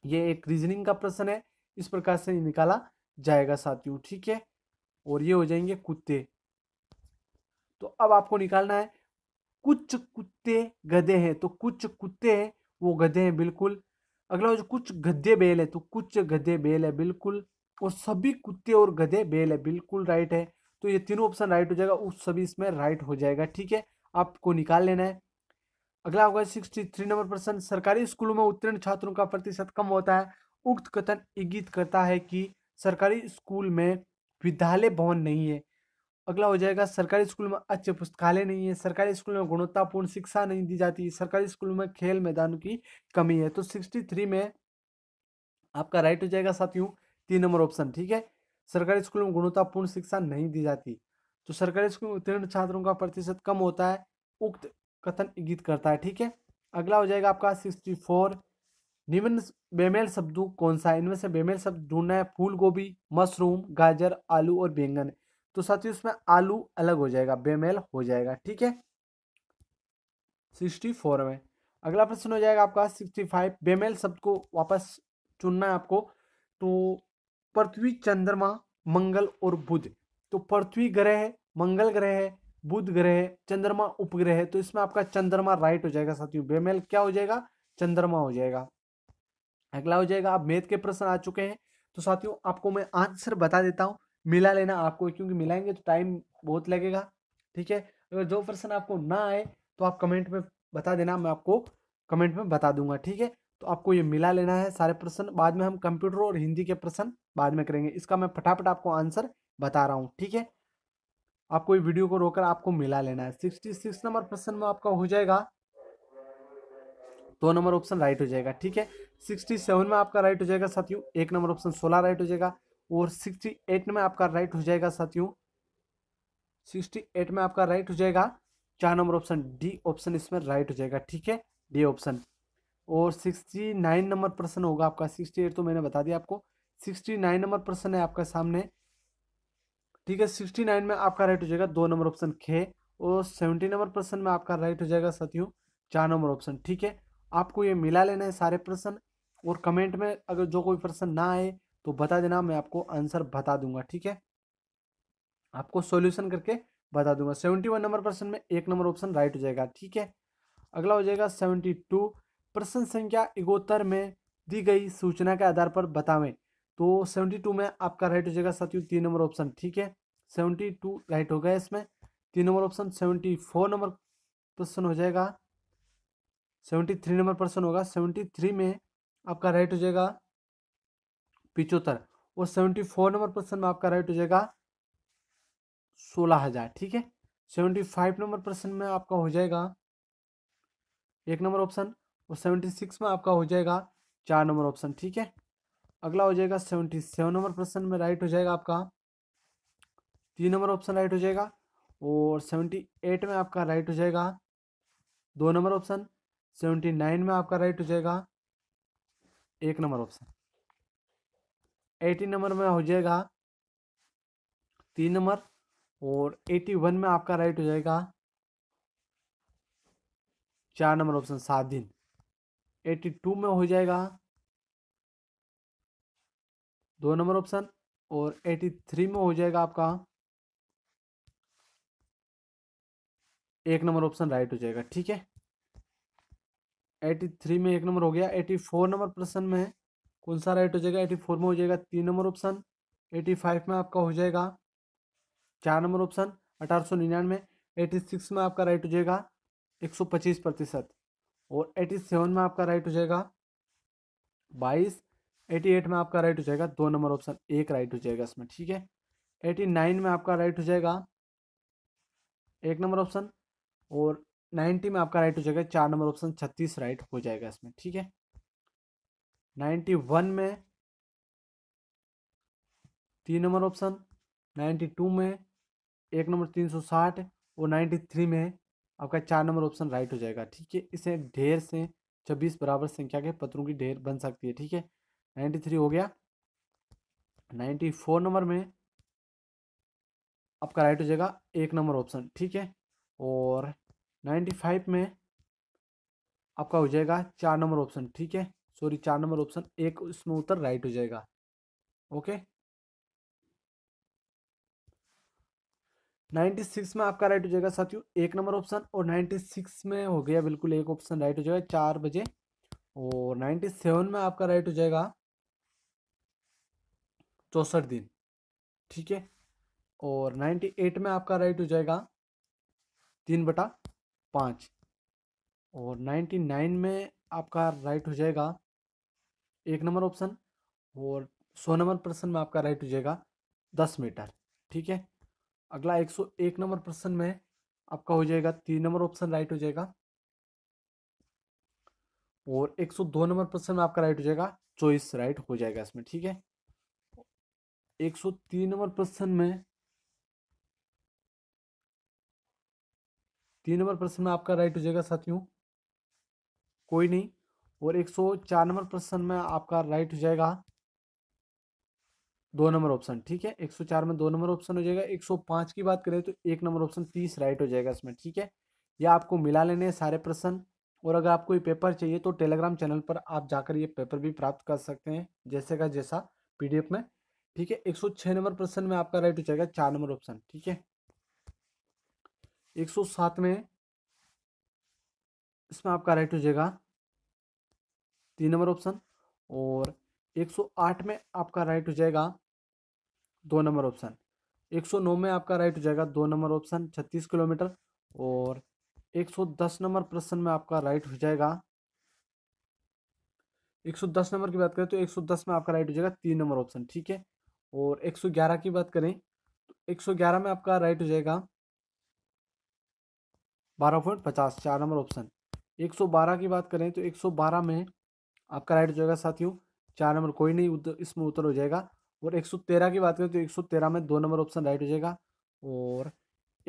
ये एक रीजनिंग का प्रश्न है, इस प्रकार से निकाला जाएगा साथियों, ठीक है, और ये हो जाएंगे कुत्ते। तो अब आपको निकालना है कुछ कुत्ते गधे हैं, तो कुछ कुत्ते हैं वो गधे हैं बिल्कुल। अगला हो जो कुछ गधे बेल है, तो कुछ गधे बेल है बिल्कुल, और सभी कुत्ते और गधे बेल है बिल्कुल राइट है, तो ये तीनों ऑप्शन राइट हो जाएगा, उस सभी इसमें राइट हो जाएगा, ठीक है, आपको निकाल लेना है। अगला होगा तिरसठ नंबर प्रश्न, सरकारी स्कूलों में उत्तीर्ण छात्रों का प्रतिशत कम होता है, उक्त कथन इंगित करता है कि सरकारी स्कूल में विद्यालय भवन नहीं है। अगला हो जाएगा सरकारी स्कूल में अच्छे पुस्तकालय नहीं है, सरकारी स्कूल में गुणवत्तापूर्ण शिक्षा नहीं दी जाती, सरकारी स्कूल में खेल मैदानों की कमी है, तो सिक्सटी थ्री में आपका राइट हो जाएगा साथियों तीन नंबर ऑप्शन, ठीक है, सरकारी स्कूल में गुणवत्तापूर्ण शिक्षा नहीं दी जाती, तो सरकारी स्कूल में उत्तीर्ण छात्रों का प्रतिशत कम होता है, उक्त कथन इंगित करता है, ठीक है। अगला हो जाएगा आपका चौंसठ, निम्न बेमेल शब्द कौन सा है, इनमें से बेमेल शब्द ढूंढना है, फूल गोभी, मशरूम, गाजर, आलू और बैंगन, तो साथियों इसमें आलू अलग हो जाएगा, बेमेल हो जाएगा, ठीक है, चौंसठ में। अगला प्रश्न हो जाएगा आपका पैंसठ, बेमेल शब्द को वापस चुनना है आपको, तो पृथ्वी, चंद्रमा, मंगल और बुध, तो पृथ्वी ग्रह है, मंगल ग्रह है, बुध ग्रह है, चंद्रमा उपग्रह है, तो इसमें आपका चंद्रमा राइट हो जाएगा साथियों, बेमेल क्या हो जाएगा चंद्रमा हो जाएगा। अगला हो जाएगा आप मैथ के प्रश्न आ चुके हैं, तो साथियों आपको मैं आंसर बता देता हूँ, मिला लेना आपको, क्योंकि मिलाएंगे तो टाइम बहुत लगेगा, ठीक है। अगर जो प्रश्न आपको ना आए तो आप कमेंट में बता देना, मैं आपको कमेंट में बता दूंगा, ठीक है। तो आपको ये मिला लेना है सारे प्रश्न, बाद में हम कंप्यूटर और हिंदी के प्रश्न बाद में करेंगे, इसका मैं फटाफट आपको आंसर बता रहा हूँ, ठीक है। आपको ये वीडियो को रोककर आपको मिला लेना है। छियासठ नंबर प्रश्न में आपका हो जाएगा दो नंबर ऑप्शन राइट हो जाएगा, ठीक है। सड़सठ में आपका राइट हो जाएगा साथियों एक नंबर ऑप्शन सोलह राइट हो जाएगा, और अड़सठ में आपका राइट हो जाएगा साथियों अड़सठ में आपका राइट हो जाएगा चार नंबर ऑप्शन डी ऑप्शन इसमें राइट हो जाएगा, ठीक है, डी ऑप्शन। और उनहत्तर नंबर प्रश्न होगा आपका, अड़सठ तो मैंने बता दिया आपको, उनहत्तर नंबर प्रश्न है आपका सामने, ठीक है। उनहत्तर में आपका राइट हो जाएगा दो नंबर ऑप्शन खे, और सत्तर नंबर प्रश्न में आपका राइट हो जाएगा साथियों चार नंबर ऑप्शन, ठीक है। आपको ये मिला लेना है सारे प्रश्न, और कमेंट में अगर जो कोई प्रश्न ना आए तो बता देना, मैं आपको आंसर बता दूंगा, ठीक है, आपको सॉल्यूशन करके बता दूंगा। इकहत्तर नंबर प्रश्न में एक नंबर ऑप्शन राइट हो जाएगा, ठीक है। अगला हो जाएगा बहत्तर, प्रश्न संख्या इकहत्तर में दी गई सूचना के आधार पर बतावें, तो बहत्तर में आपका राइट हो जाएगा साथियों तीन नंबर ऑप्शन, ठीक है। सेवेंटी टू राइट हो गया इसमें। तीन number option seventy four number question हो जाएगा, सेवेंटी थ्री नंबर प्रश्न होगा, सेवेंटी थ्री में आपका राइट हो जाएगा पिचोत्तर और सेवेंटी फोर नंबर प्रश्न में आपका राइट हो जाएगा सोलह हजार। ठीक है, सेवेंटी फाइव नंबर प्रश्न में आपका हो जाएगा एक नंबर ऑप्शन और सेवेंटी सिक्स में आपका हो जाएगा चार नंबर ऑप्शन। ठीक है, अगला हो जाएगा सेवेंटी सेवन नंबर प्रश्न में राइट हो जाएगा आपका तीन नंबर ऑप्शन राइट हो जाएगा और सेवेंटी एट में आपका राइट हो जाएगा दो नंबर ऑप्शन, सेवेंटी नाइन में आपका राइट हो जाएगा एक नंबर ऑप्शन, एटी नंबर में हो जाएगा तीन नंबर और एटी वन में आपका राइट हो जाएगा चार नंबर ऑप्शन सात दिन, एटी टू में हो जाएगा दो नंबर ऑप्शन और एटी थ्री में हो जाएगा आपका एक नंबर ऑप्शन राइट हो जाएगा। ठीक है, एटी थ्री में एक नंबर हो गया। एटी फोर नंबर प्रश्न में कौन सा राइट हो जाएगा, एटी फोर में हो जाएगा तीन नंबर ऑप्शन, एटी फाइव में आपका हो जाएगा चार नंबर ऑप्शन अठारह सौ निन्यानवे, एटी सिक्स में आपका राइट हो जाएगा एक सौ पच्चीस प्रतिशत और एटी सेवन में आपका राइट हो जाएगा बाईस, एटी एट में आपका राइट हो जाएगा दो नंबर ऑप्शन एक राइट हो जाएगा इसमें। ठीक है, एटी नाइन में आपका राइट हो जाएगा एक नंबर ऑप्शन और नाइन्टी में आपका राइट हो जाएगा चार नंबर ऑप्शन छत्तीस राइट हो जाएगा इसमें। ठीक है, नाइन्टी वन में तीन नंबर ऑप्शन, नाइन्टी टू में एक नंबर तीन सौ साठ और नाइन्टी थ्री में आपका चार नंबर ऑप्शन राइट हो जाएगा। ठीक है, इसे ढेर से छब्बीस बराबर संख्या के पत्रों की ढेर बन सकती है। ठीक है, नाइन्टी थ्री हो गया। नाइन्टी फोर नंबर में आपका राइट हो जाएगा एक नंबर ऑप्शन। ठीक है, और नाइन्टी फाइव में आपका हो जाएगा चार नंबर ऑप्शन। ठीक है, सॉरी चार नंबर ऑप्शन एक इसमें उत्तर राइट हो जाएगा। ओके, नाइन्टी सिक्स में आपका राइट हो जाएगा साथियों एक नंबर ऑप्शन और नाइन्टी सिक्स में हो गया बिल्कुल एक ऑप्शन राइट हो जाएगा चार बजे और नाइन्टी सेवन में आपका राइट हो जाएगा चौसठ दिन। ठीक है, और नाइन्टी एट में आपका राइट हो जाएगा तीन बटा पाँच और नाइन्टी नाइन में आपका राइट हो जाएगा एक नंबर ऑप्शन और सौ नंबर प्रश्न में आपका राइट हो जाएगा दस मीटर। ठीक है, अगला एक सौ एक नंबर प्रश्न में आपका हो जाएगा तीन नंबर ऑप्शन राइट हो जाएगा और एक सौ दो नंबर प्रश्न में आपका राइट हो जाएगा चॉइस राइट हो जाएगा इसमें। ठीक है, एक सौ तीन नंबर प्रश्न में तीन नंबर प्रश्न में आपका राइट हो जाएगा साथियों कोई नहीं और एक सौ चार नंबर प्रश्न में आपका राइट हो जाएगा दो नंबर ऑप्शन। ठीक है, एक सौ चार में दो नंबर ऑप्शन हो जाएगा। एक सौ पाँच की बात करें तो एक नंबर ऑप्शन तीस राइट हो जाएगा इसमें। ठीक है, या आपको मिला लेने हैं सारे प्रश्न और अगर आपको ये पेपर चाहिए तो टेलीग्राम चैनल पर आप जाकर ये पेपर भी प्राप्त कर सकते हैं जैसे का जैसा पी डी एफ में। ठीक है, एक सौ छः नंबर प्रश्न में आपका राइट हो जाएगा चार नंबर ऑप्शन। ठीक है, एक सौ सात में इसमें आपका राइट हो जाएगा तीन नंबर ऑप्शन और एक सौ आठ में आपका राइट हो जाएगा दो नंबर ऑप्शन। एक सौ नौ में आपका राइट हो जाएगा दो नंबर ऑप्शन छत्तीस किलोमीटर और एक सौ दस नंबर प्रश्न में आपका राइट हो जाएगा। एक सौ दस नंबर की बात करें तो एक सौ दस में आपका राइट हो जाएगा तीन नंबर ऑप्शन। ठीक है, और एक सौ ग्यारह की बात करें तो एक सौ ग्यारह में आपका राइट हो जाएगा बारह पॉइंट पचास चार नंबर ऑप्शन। एक सौ बारह की बात करें तो एक सौ बारह में आपका राइट हो जाएगा साथियों चार नंबर कोई नहीं इसमें उत्तर हो जाएगा और एक सौ तेरह की बात करें तो एक सौ तेरह में दो नंबर ऑप्शन राइट हो जाएगा और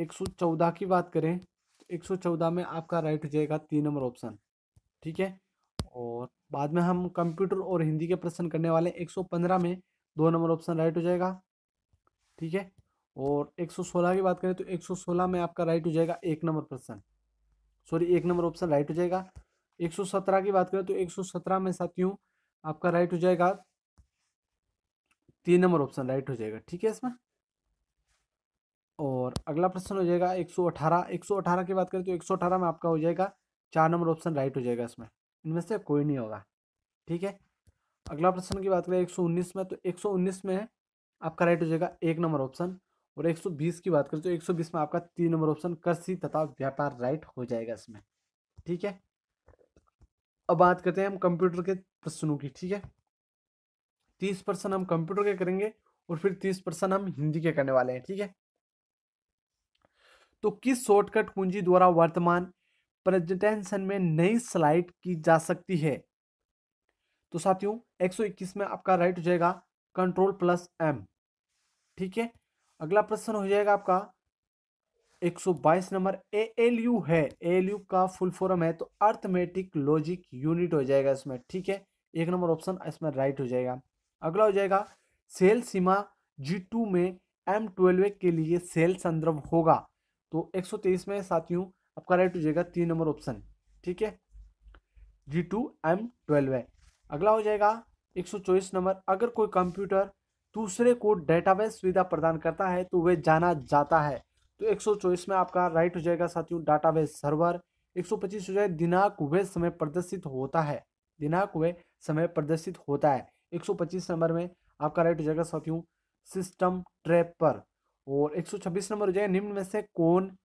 एक सौ चौदह की बात करें तो एक सौ चौदह में आपका राइट हो जाएगा तीन नंबर ऑप्शन। ठीक है, और बाद में हम कंप्यूटर और हिंदी के प्रश्न करने वाले एक सौ पंद्रह में दो नंबर ऑप्शन राइट हो जाएगा। ठीक है, और एक सौ सोलह की बात करें तो एक सौ सोलह में आपका राइट हो जाएगा एक नंबर प्रश्न सॉरी एक नंबर ऑप्शन राइट हो जाएगा। एक सौ सत्रह की बात करें तो एक सौ सत्रह में साथियों आपका राइट हो जाएगा तीन नंबर ऑप्शन राइट हो जाएगा। ठीक है इसमें, और अगला प्रश्न हो जाएगा एक सौ अठारह। एक सौ अठारह की बात करें तो एक सौ अठारह में आपका हो जाएगा चार नंबर ऑप्शन राइट हो जाएगा इसमें, इनमें से कोई नहीं होगा। ठीक है, अगला प्रश्न की बात करें एक सौ उन्नीस में तो एक सौ उन्नीस में आपका राइट हो जाएगा एक नंबर ऑप्शन और एक सौ बीस की बात करें तो एक सौ बीस में आपका तीन नंबर ऑप्शन कृषि तथा व्यापार राइट हो जाएगा इसमें। ठीक है, अब बात करते हैं हम कंप्यूटर के प्रश्नों की। ठीक है, तीस परसेंट हम कंप्यूटर के करेंगे और फिर तीस परसेंट हम हिंदी के करने वाले हैं। ठीक है, तो किस शॉर्टकट कुंजी द्वारा वर्तमान प्रेजेंटेशन में नई स्लाइड की जा सकती है? तो साथियों एक सौ इक्कीस में आपका राइट हो जाएगा कंट्रोल प्लस एम। ठीक है, अगला प्रश्न हो जाएगा आपका एक सौ बाईस नंबर, एएलयू है, एएलयू का फुल फॉर्म है तो अर्थमेटिक लॉजिक यूनिट हो जाएगा इसमें। ठीक है, एक नंबर ऑप्शन इसमें राइट हो जाएगा। अगला हो जाएगा सेल सीमा जी टू में एम ट्वेल्व के लिए सेल संदर्भ होगा, तो एक सौ तेईस में साथियों आपका राइट हो जाएगा तीन नंबर ऑप्शन। ठीक है, जी टू एम ट्वेल्व है। अगला हो जाएगा एक सौ चौबीस नंबर, अगर कोई कंप्यूटर दूसरे को डेटाबेस सुविधा प्रदान करता है तो वह जाना जाता है, तो एक सौ चौबीस में आपका राइट हो जाएगा साथियों डाटाबेस सर्वर। एक सौ पच्चीस हो जाएगा दिनांक व समय प्रदर्शित होता है, दिनांक व समय प्रदर्शित होता है, एक सौ पच्चीस नंबर में आपका राइट हो जाएगा साथियों सिस्टम ट्रैप पर। और एक सौ छब्बीस नंबर हो जाएगा निम्न में से कौन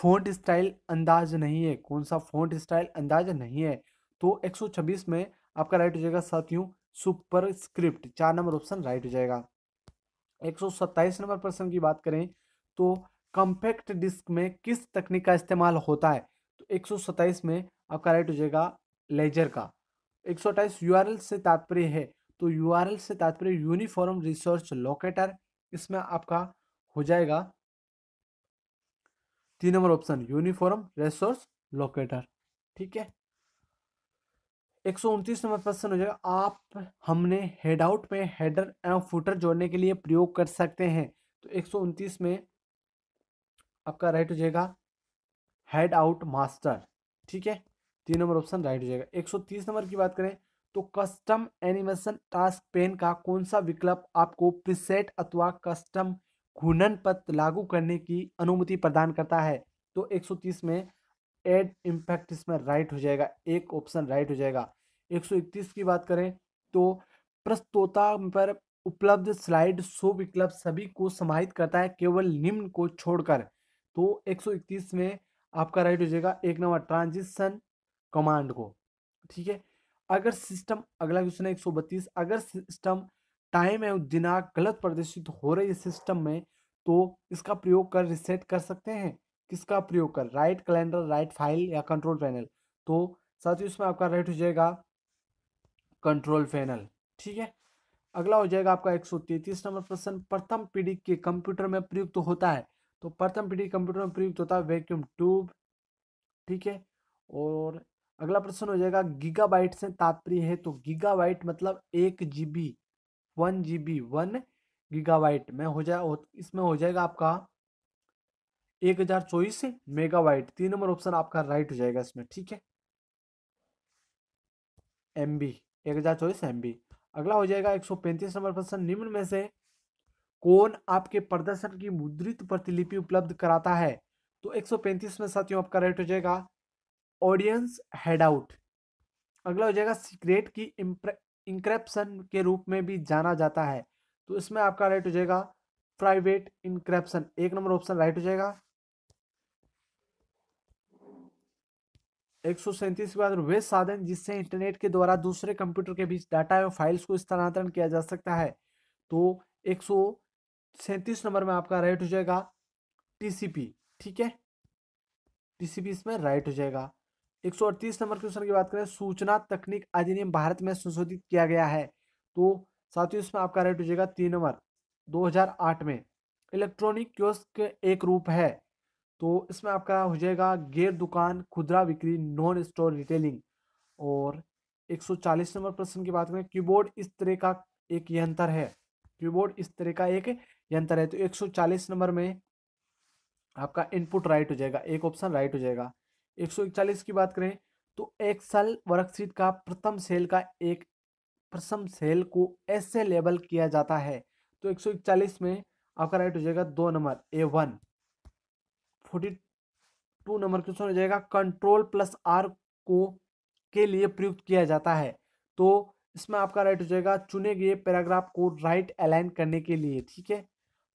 फ़ॉन्ट स्टाइल अंदाज नहीं है, कौन सा फ़ॉन्ट स्टाइल अंदाज नहीं है, तो एक सौ छब्बीस में आपका राइट हो जाएगा साथियों सुपर स्क्रिप्ट, चार नंबर ऑप्शन राइट हो जाएगा। एक सौ सत्ताईस नंबर प्रश्न की बात करें तो कॉम्पैक्ट डिस्क में किस तकनीक का इस्तेमाल होता है, तो एक सौ सत्ताईस में आपका राइट हो जाएगा लेजर का। एक सौ अट्ठाईस यूआरएल से तात्पर्य है, तो यूआरएल से तात्पर्य यूनिफॉर्म रिसर्च लोकेटर, इसमें आपका हो जाएगा तीन number option uniform resource locator. ठीक है, एक सौ उनतीस नंबर प्रश्न हो जाएगा आप हमने हेडआउट में हेडर एवं फुटर जोड़ने के लिए प्रयोग कर सकते हैं, तो एक सौ उनतीस में आपका राइट हो जाएगा हेड आउट मास्टर। ठीक है, तीन नंबर ऑप्शन राइट हो जाएगा। एक सौ तीस नंबर की बात करें तो कस्टम एनिमेशन टास्क पेन का कौन सा विकल्प आपको प्रीसेट अथवा कस्टम घूर्णन पथ लागू करने की अनुमति प्रदान करता है, तो एक सौ तीस में एड इम्पैक्ट इसमें राइट हो जाएगा, एक ऑप्शन राइट हो जाएगा। एक सौ इकतीस की बात करें तो प्रस्तोता पर उपलब्ध स्लाइड शो विकल्प सभी को समाहित करता है केवल निम्न को छोड़कर, तो एक सौ इकतीस में आपका राइट हो जाएगा एक नंबर ट्रांजिशन कमांड को। ठीक है, अगर सिस्टम, अगला क्वेश्चन है एक सौ बत्तीस, अगर सिस्टम टाइम एवं दिनांक गलत प्रदर्शित हो रही है सिस्टम में तो इसका प्रयोग कर रिसेट कर सकते हैं, किसका प्रयोग कर, राइट कैलेंडर, राइट फाइल या कंट्रोल पैनल, तो साथियों इसमें आपका राइट हो जाएगा कंट्रोल पैनल। ठीक है, अगला हो जाएगा आपका एक सौ तैंतीस नंबर प्रश्न, प्रथम पीढ़ी के कंप्यूटर में प्रयुक्त होता है, तो प्रथम पीढ़ी कंप्यूटर में प्रयुक्त होता है वैक्यूम ट्यूब। ठीक है, और अगला प्रश्न हो जाएगा गीगाबाइट से तात्पर्य है, तो गीगाबाइट मतलब एक GB, one GB one gigabyte में हो जाए, इसमें हो जाएगा आपका एक हजार चौबीस मेगाबाइट, तीन नंबर ऑप्शन आपका राइट हो जाएगा इसमें। ठीक है, एमबी, एक हजार चौबीस एमबी। अगला हो जाएगा एक सौ पैंतीस नंबर प्रश्न, निम्न में से कौन आपके प्रदर्शन की मुद्रित प्रतिलिपि उपलब्ध कराता है, तो एक सौ पैंतीस में साथियों आपका राइट हो जाएगा ऑडियंस हेडआउट। अगला हो जाएगा सीक्रेट की इंक्रेप्शन के रूप में भी जाना जाता है, तो इसमें आपका राइट हो जाएगा प्राइवेट इंक्रेप्शन, एक नंबर ऑप्शन राइट हो जाएगा। एक सौ सैंतीस के बाद वे साधन जिससे इंटरनेट के द्वारा दूसरे कंप्यूटर के बीच डाटा एवं फाइल्स को स्थानांतरण किया जा सकता है, तो एक सौ सैंतीस नंबर में आपका राइट हो जाएगा टीसीपी। ठीक है, टीसीपी इसमें राइट हो जाएगा। एक सौ अड़तीस नंबर क्वेश्चन की बात करें, सूचना तकनीक अधिनियम भारत में संशोधित किया गया है, तो साथियों इसमें आपका राइट हो जाएगा तीन नंबर दो हज़ार आठ में। इलेक्ट्रॉनिक कियोस्क एक रूप है, तो इसमें आपका हो जाएगा गैर दुकान खुदरा बिक्री नॉन स्टोर रिटेलिंग। और एक सौ चालीस नंबर प्रश्न की बात करें, कीबोर्ड इस तरह का एक यंत्र है, कीबोर्ड इस तरह का एक यंत्र है, तो एक सौ चालीस नंबर में आपका इनपुट राइट हो जाएगा, एक ऑप्शन राइट हो जाएगा। एक सौ इकतालीस की बात करें तो एक्सेल वर्कशीट का प्रथम सेल का एक प्रथम सेल को ऐसे लेबल किया जाता है, तो एक सौ इकतालीस में आपका राइट हो जाएगा दो number A one. Forty two number question हो जाएगा कंट्रोल प्लस आर को के लिए प्रयुक्त किया जाता है, तो इसमें आपका राइट हो जाएगा चुने गए पैराग्राफ को राइट अलाइन करने के लिए। ठीक है,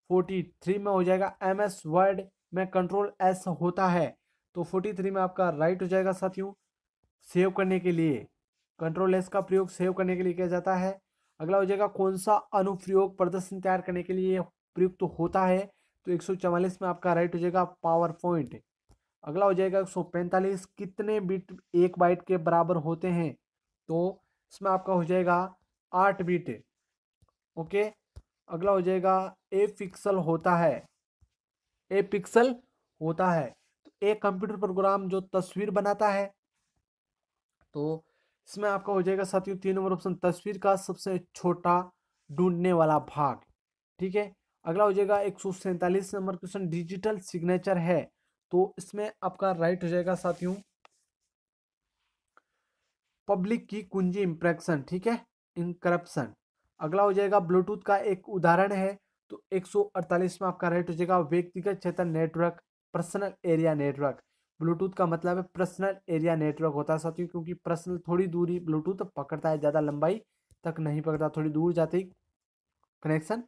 फोर्टी थ्री में हो जाएगा। एम एस वर्ड में कंट्रोल एस होता है, तो फोर्टी थ्री में आपका राइट हो जाएगा। साथियों, सेव करने के लिए कंट्रोल एस का प्रयोग सेव करने के लिए किया जाता है। अगला हो जाएगा कौन सा अनुप्रयोग प्रदर्शन तैयार करने के लिए प्रयुक्त तो होता है, तो एक सौ चवालीस में आपका राइट हो जाएगा पावर पॉइंट। अगला हो जाएगा एक सौ पैंतालीस, कितने बिट एक बाइट के बराबर होते हैं, तो इसमें आपका हो जाएगा आठ बिट। ओके, अगला हो जाएगा ए पिक्सल होता है, ए पिक्सल होता है तो एक कंप्यूटर प्रोग्राम जो तस्वीर बनाता है, तो इसमें आपका हो जाएगा साथियों तीन नंबर ऑप्शन तस्वीर का सबसे छोटा ढूंढने वाला भाग। ठीक है, अगला हो जाएगा एक सौ सैंतालीस नंबर क्वेश्चन डिजिटल सिग्नेचर है, तो इसमें आपका राइट हो जाएगा साथियों पब्लिक की कुंजी इंप्रेक्शन, ठीक है, इनकरप्शन। अगला हो जाएगा ब्लूटूथ का एक उदाहरण है, तो एक सौ अड़तालीस में आपका राइट हो जाएगा व्यक्तिगत क्षेत्र network, personal area network. Bluetooth का मतलब है पर्सनल एरिया नेटवर्क होता है साथियों, क्योंकि पर्सनल थोड़ी दूरी ब्लूटूथ पकड़ता है, ज़्यादा लंबाई तक नहीं पकड़ता, थोड़ी दूर जाते ही कनेक्शन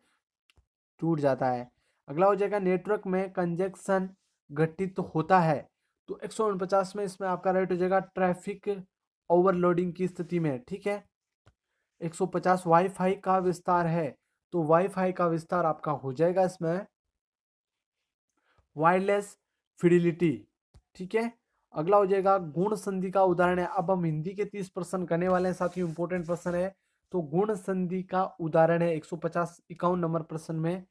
टूट जाता है। अगला हो जाएगा नेटवर्क में कंजेक्शन घटित होता है, तो एक सौ उनपचास में इसमें आपका राइट हो जाएगा ट्रैफिक ओवरलोडिंग की स्थिति में। ठीक है, एक सौ पचास वाईफाई का विस्तार है, तो वाईफाई का विस्तार आपका हो जाएगा इसमें वायरलेस फिडिलिटी। ठीक है, अगला हो जाएगा गुण संधि का उदाहरण है। अब हम हिंदी के तीस परसेंट करने वाले हैं साथियों, इंपॉर्टेंट परसेंट है, तो गुण संधि का उदाहरण है एक सौ पचास इक्यावन नंबर प्रश्न में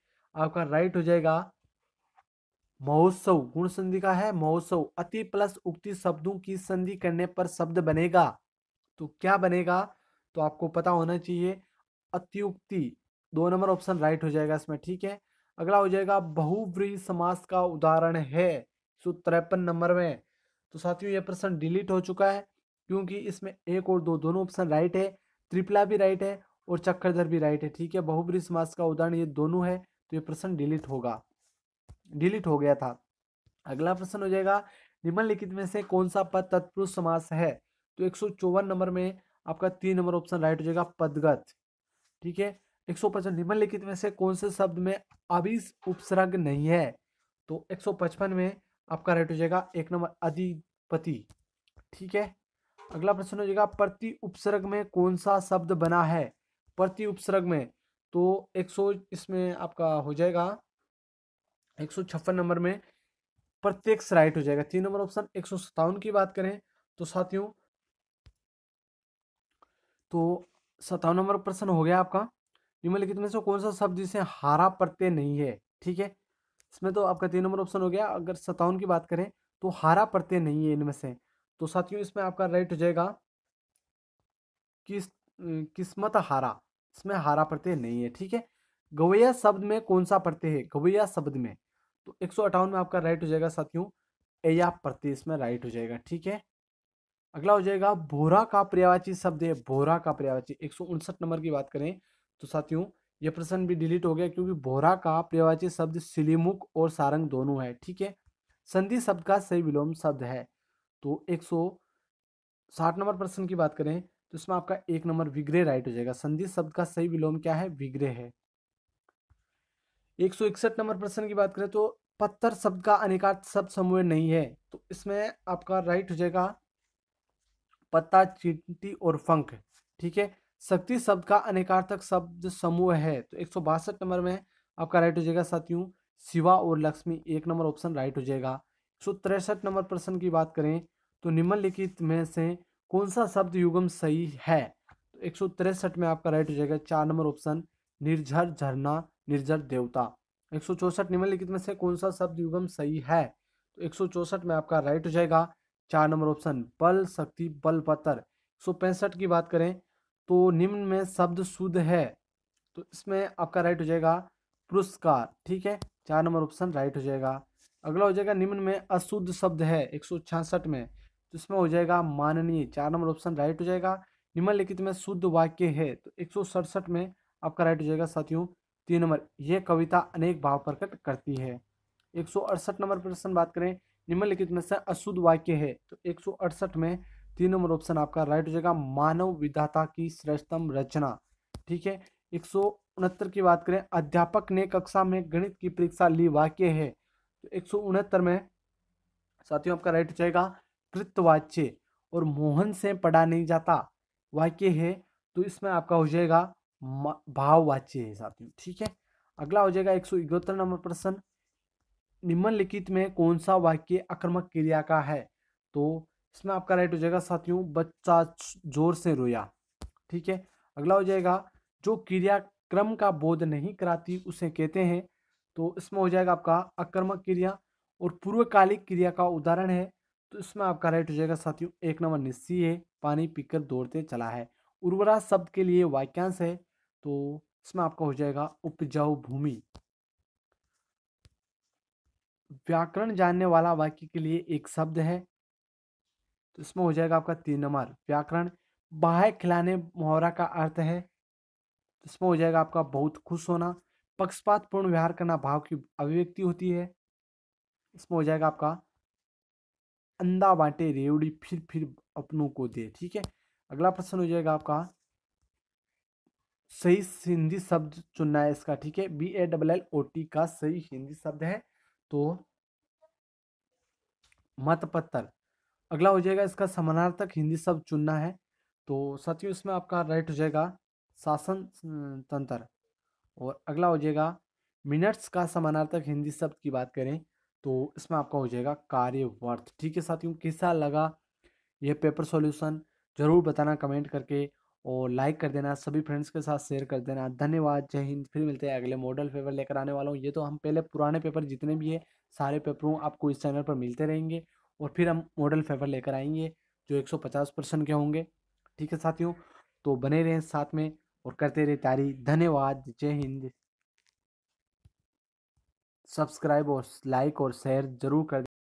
आपका राइट हो जाएगा महोत्सव। गुण संधि का है महोत्सव। अति प्लस उक्ति शब्दों की संधि करने पर शब्द बनेगा, तो क्या बनेगा, तो आपको पता होना चाहिए। अतियुक्ति दो नंबर ऑप्शन राइट हो जाएगा इसमें। ठीक है, अगला हो जाएगा बहुव्रीहि समास का उदाहरण है सो तिरपन नंबर में। तो साथियों ये प्रश्न डिलीट हो चुका है क्योंकि इसमें एक और दो दोनों ऑप्शन राइट है, त्रिपला भी राइट है और चक्करधर भी राइट है। ठीक है, बहुव्रीहि समास का उदाहरण ये दोनों है, तो ये प्रश्न डिलीट होगा, डिलीट हो गया था। अगला प्रश्न हो जाएगा निम्नलिखित में से कौन सा पद तत्पुरुष समास है, तो एक सौ चौवन नंबर में आपका तीन नंबर ऑप्शन राइट हो जाएगा पदगत। ठीक है, एक सौ पचपन निम्नलिखित में से कौन से शब्द में अभिस उपसर्ग नहीं है, तो एक सौ पचपन में आपका राइट हो जाएगा एक नंबर अधिपति। ठीक है, अगला प्रश्न हो जाएगा प्रति उपसर्ग में कौन सा शब्द बना है, प्रति उपसर्ग में, तो एक सौ इसमें आपका हो जाएगा एक सौ छप्पन नंबर में प्रत्यक्ष राइट हो जाएगा तीन नंबर ऑप्शन। एक सौ सत्तावन की बात करें तो साथियों तो सत्तावन नंबर प्रश्न हो गया आपका निम्नलिखित में से कौन सा शब्द जिसे हारा प्रत्यय नहीं है। ठीक है, इसमें तो आपका तीन नंबर ऑप्शन हो गया। अगर सत्तावन की बात करें तो हारा प्रत्यय नहीं है इनमें से, तो साथियों इसमें आपका राइट हो जाएगा किस किस्मत हारा, इसमें हारा प्रत्यय नहीं है। ठीक है, गवैया शब्द में कौन सा प्रत्यय है, गवैया शब्द में, तो एक सौ अट्ठावन में आपका राइट हो जाएगा साथियों एया प्रत्यय, इसमें राइट हो जाएगा। ठीक है, अगला हो जाएगा भोरा का पर्यायवाची शब्द है, भोरा का पर्यायवाची। एक सौ उनसठ नंबर की बात करें तो साथियों यह प्रश्न भी डिलीट हो गया क्योंकि भोरा का पर्यायवाची शब्द सिलीमुख और सारंग दोनों है। ठीक है, संधि शब्द का सही विलोम शब्द है, तो एक सौ साठ नंबर प्रश्न की बात करें तो इसमें आपका एक नंबर विग्रह राइट हो जाएगा। संधि शब्द का सही विलोम क्या है, विग्रह है। एक सौ इकसठ नंबर प्रश्न की बात करें तो पत्थर शब्द का अनेकार्थ शब्द समूह नहीं है, तो इसमें आपका राइट हो जाएगा पत्ता, चींटी और फंक। ठीक है, शक्ति शब्द का अनेकार्थक शब्द समूह है, तो एक सौ बासठ नंबर में आपका राइट हो जाएगा साथियों शिवा और लक्ष्मी, एक नंबर ऑप्शन राइट हो जाएगा। एक सौ तिरसठ नंबर प्रश्न की बात करें तो निम्नलिखित में से कौन सा शब्द युगम सही है, तो एक सौ तिरसठ में आपका राइट हो जाएगा चार नंबर ऑप्शन निर्झर झरना, निर्जर देवता। एक सौ चौसठ निम्नलिखित में से कौन सा शब्द युगम सही है, तो एक सौ चौसठ में आपका राइट हो जाएगा चार नंबर ऑप्शन बल शक्ति बल पत्थर। एक सौ पैंसठ की बात करें तो निम्न में शब्द शुद्ध है, तो इसमें आपका राइट हो जाएगा पुरस्कार। ठीक है, चार नंबर ऑप्शन राइट हो जाएगा। अगला हो जाएगा निम्न में अशुद्ध शब्द है, एक सौ छियासठ में, तो इसमें हो जाएगा माननीय, चार नंबर ऑप्शन राइट हो जाएगा। निम्नलिखित में शुद्ध वाक्य है, तो एक सौ सड़सठ में आपका राइट हो जाएगा साथियों तीन नंबर, यह कविता अनेक भाव प्रकट करती है। एक सौ अड़सठ नंबर प्रश्न बात करें निम्नलिखित में से अशुद्ध वाक्य है, तो एक सौ अड़सठ में तीन नंबर ऑप्शन आपका राइट हो जाएगा मानव विधाता की श्रेष्ठतम रचना। ठीक है, एक सौ उनहत्तर की बात करें, अध्यापक ने कक्षा में गणित की परीक्षा ली वाक्य है, तो एक सौ उनहत्तर में साथियों आपका राइट जाएगा कृतवाच्य। और मोहन से पढ़ा नहीं जाता वाक्य है, तो इसमें आपका हो जाएगा भाववाच्य है साथियों, ठीक है। अगला हो जाएगा एक सौ इकहत्तर नंबर प्रश्न, निम्नलिखित में कौन सा वाक्य आक्रामक क्रिया का है, तो इसमें आपका राइट हो जाएगा साथियों बच्चा जोर से रोया, ठीक है। अगला हो जाएगा जो क्रिया क्रम का बोध नहीं कराती उसे कहते हैं, तो इसमें हो जाएगा आपका आक्रामक क्रिया। और पूर्वकालिक क्रिया का उदाहरण है, तो इसमें आपका राइट हो जाएगा साथियों एक नंबर निस्सी है, पानी पीकर दौड़ते चला है। उर्वरा शब्द के लिए वाक्यांश है, तो इसमें आपका हो जाएगा उपजाऊ भूमि। व्याकरण जानने वाला वाक्य के लिए एक शब्द है, तो इसमें हो जाएगा आपका तीन नंबर व्याकरण। बाहे खिलाने मुहावरा का अर्थ है, तो इसमें हो जाएगा आपका बहुत खुश होना। पक्षपातपूर्ण व्यवहार करना भाव की अभिव्यक्ति होती है, इसमें हो जाएगा आपका अंधा बांटे रेवड़ी फिर फिर अपनों को दे, ठीक है। अगला प्रश्न हो जाएगा आपका सही हिंदी शब्द चुनना है इसका, ठीक है, B A double L O T का सही हिंदी शब्द है, तो मत पत्थर। अगला हो जाएगा इसका समानार्थक हिंदी शब्द चुनना है, तो साथियों इसमें आपका राइट हो जाएगा शासन तंत्र। और अगला हो जाएगा मिनट्स का समानार्थक हिंदी शब्द की बात करें, तो इसमें आपका हो जाएगा कार्यवर्थ, ठीक है साथियों। कैसा लगा यह पेपर सॉल्यूशन जरूर बताना कमेंट करके, और लाइक कर देना, सभी फ्रेंड्स के साथ शेयर कर देना। धन्यवाद, जय हिंद। फिर मिलते हैं अगले मॉडल पेपर लेकर आने वाला हूँ। ये तो हम पहले पुराने पेपर जितने भी है सारे पेपरों आपको इस चैनल पर मिलते रहेंगे, और फिर हम मॉडल पेपर लेकर आएंगे जो एक सौ पचास परसेंट के होंगे, ठीक है साथियों। तो बने रहें साथ में और करते रहे तैयारी। धन्यवाद, जय हिंद। सब्सक्राइब और लाइक और शेयर जरूर कर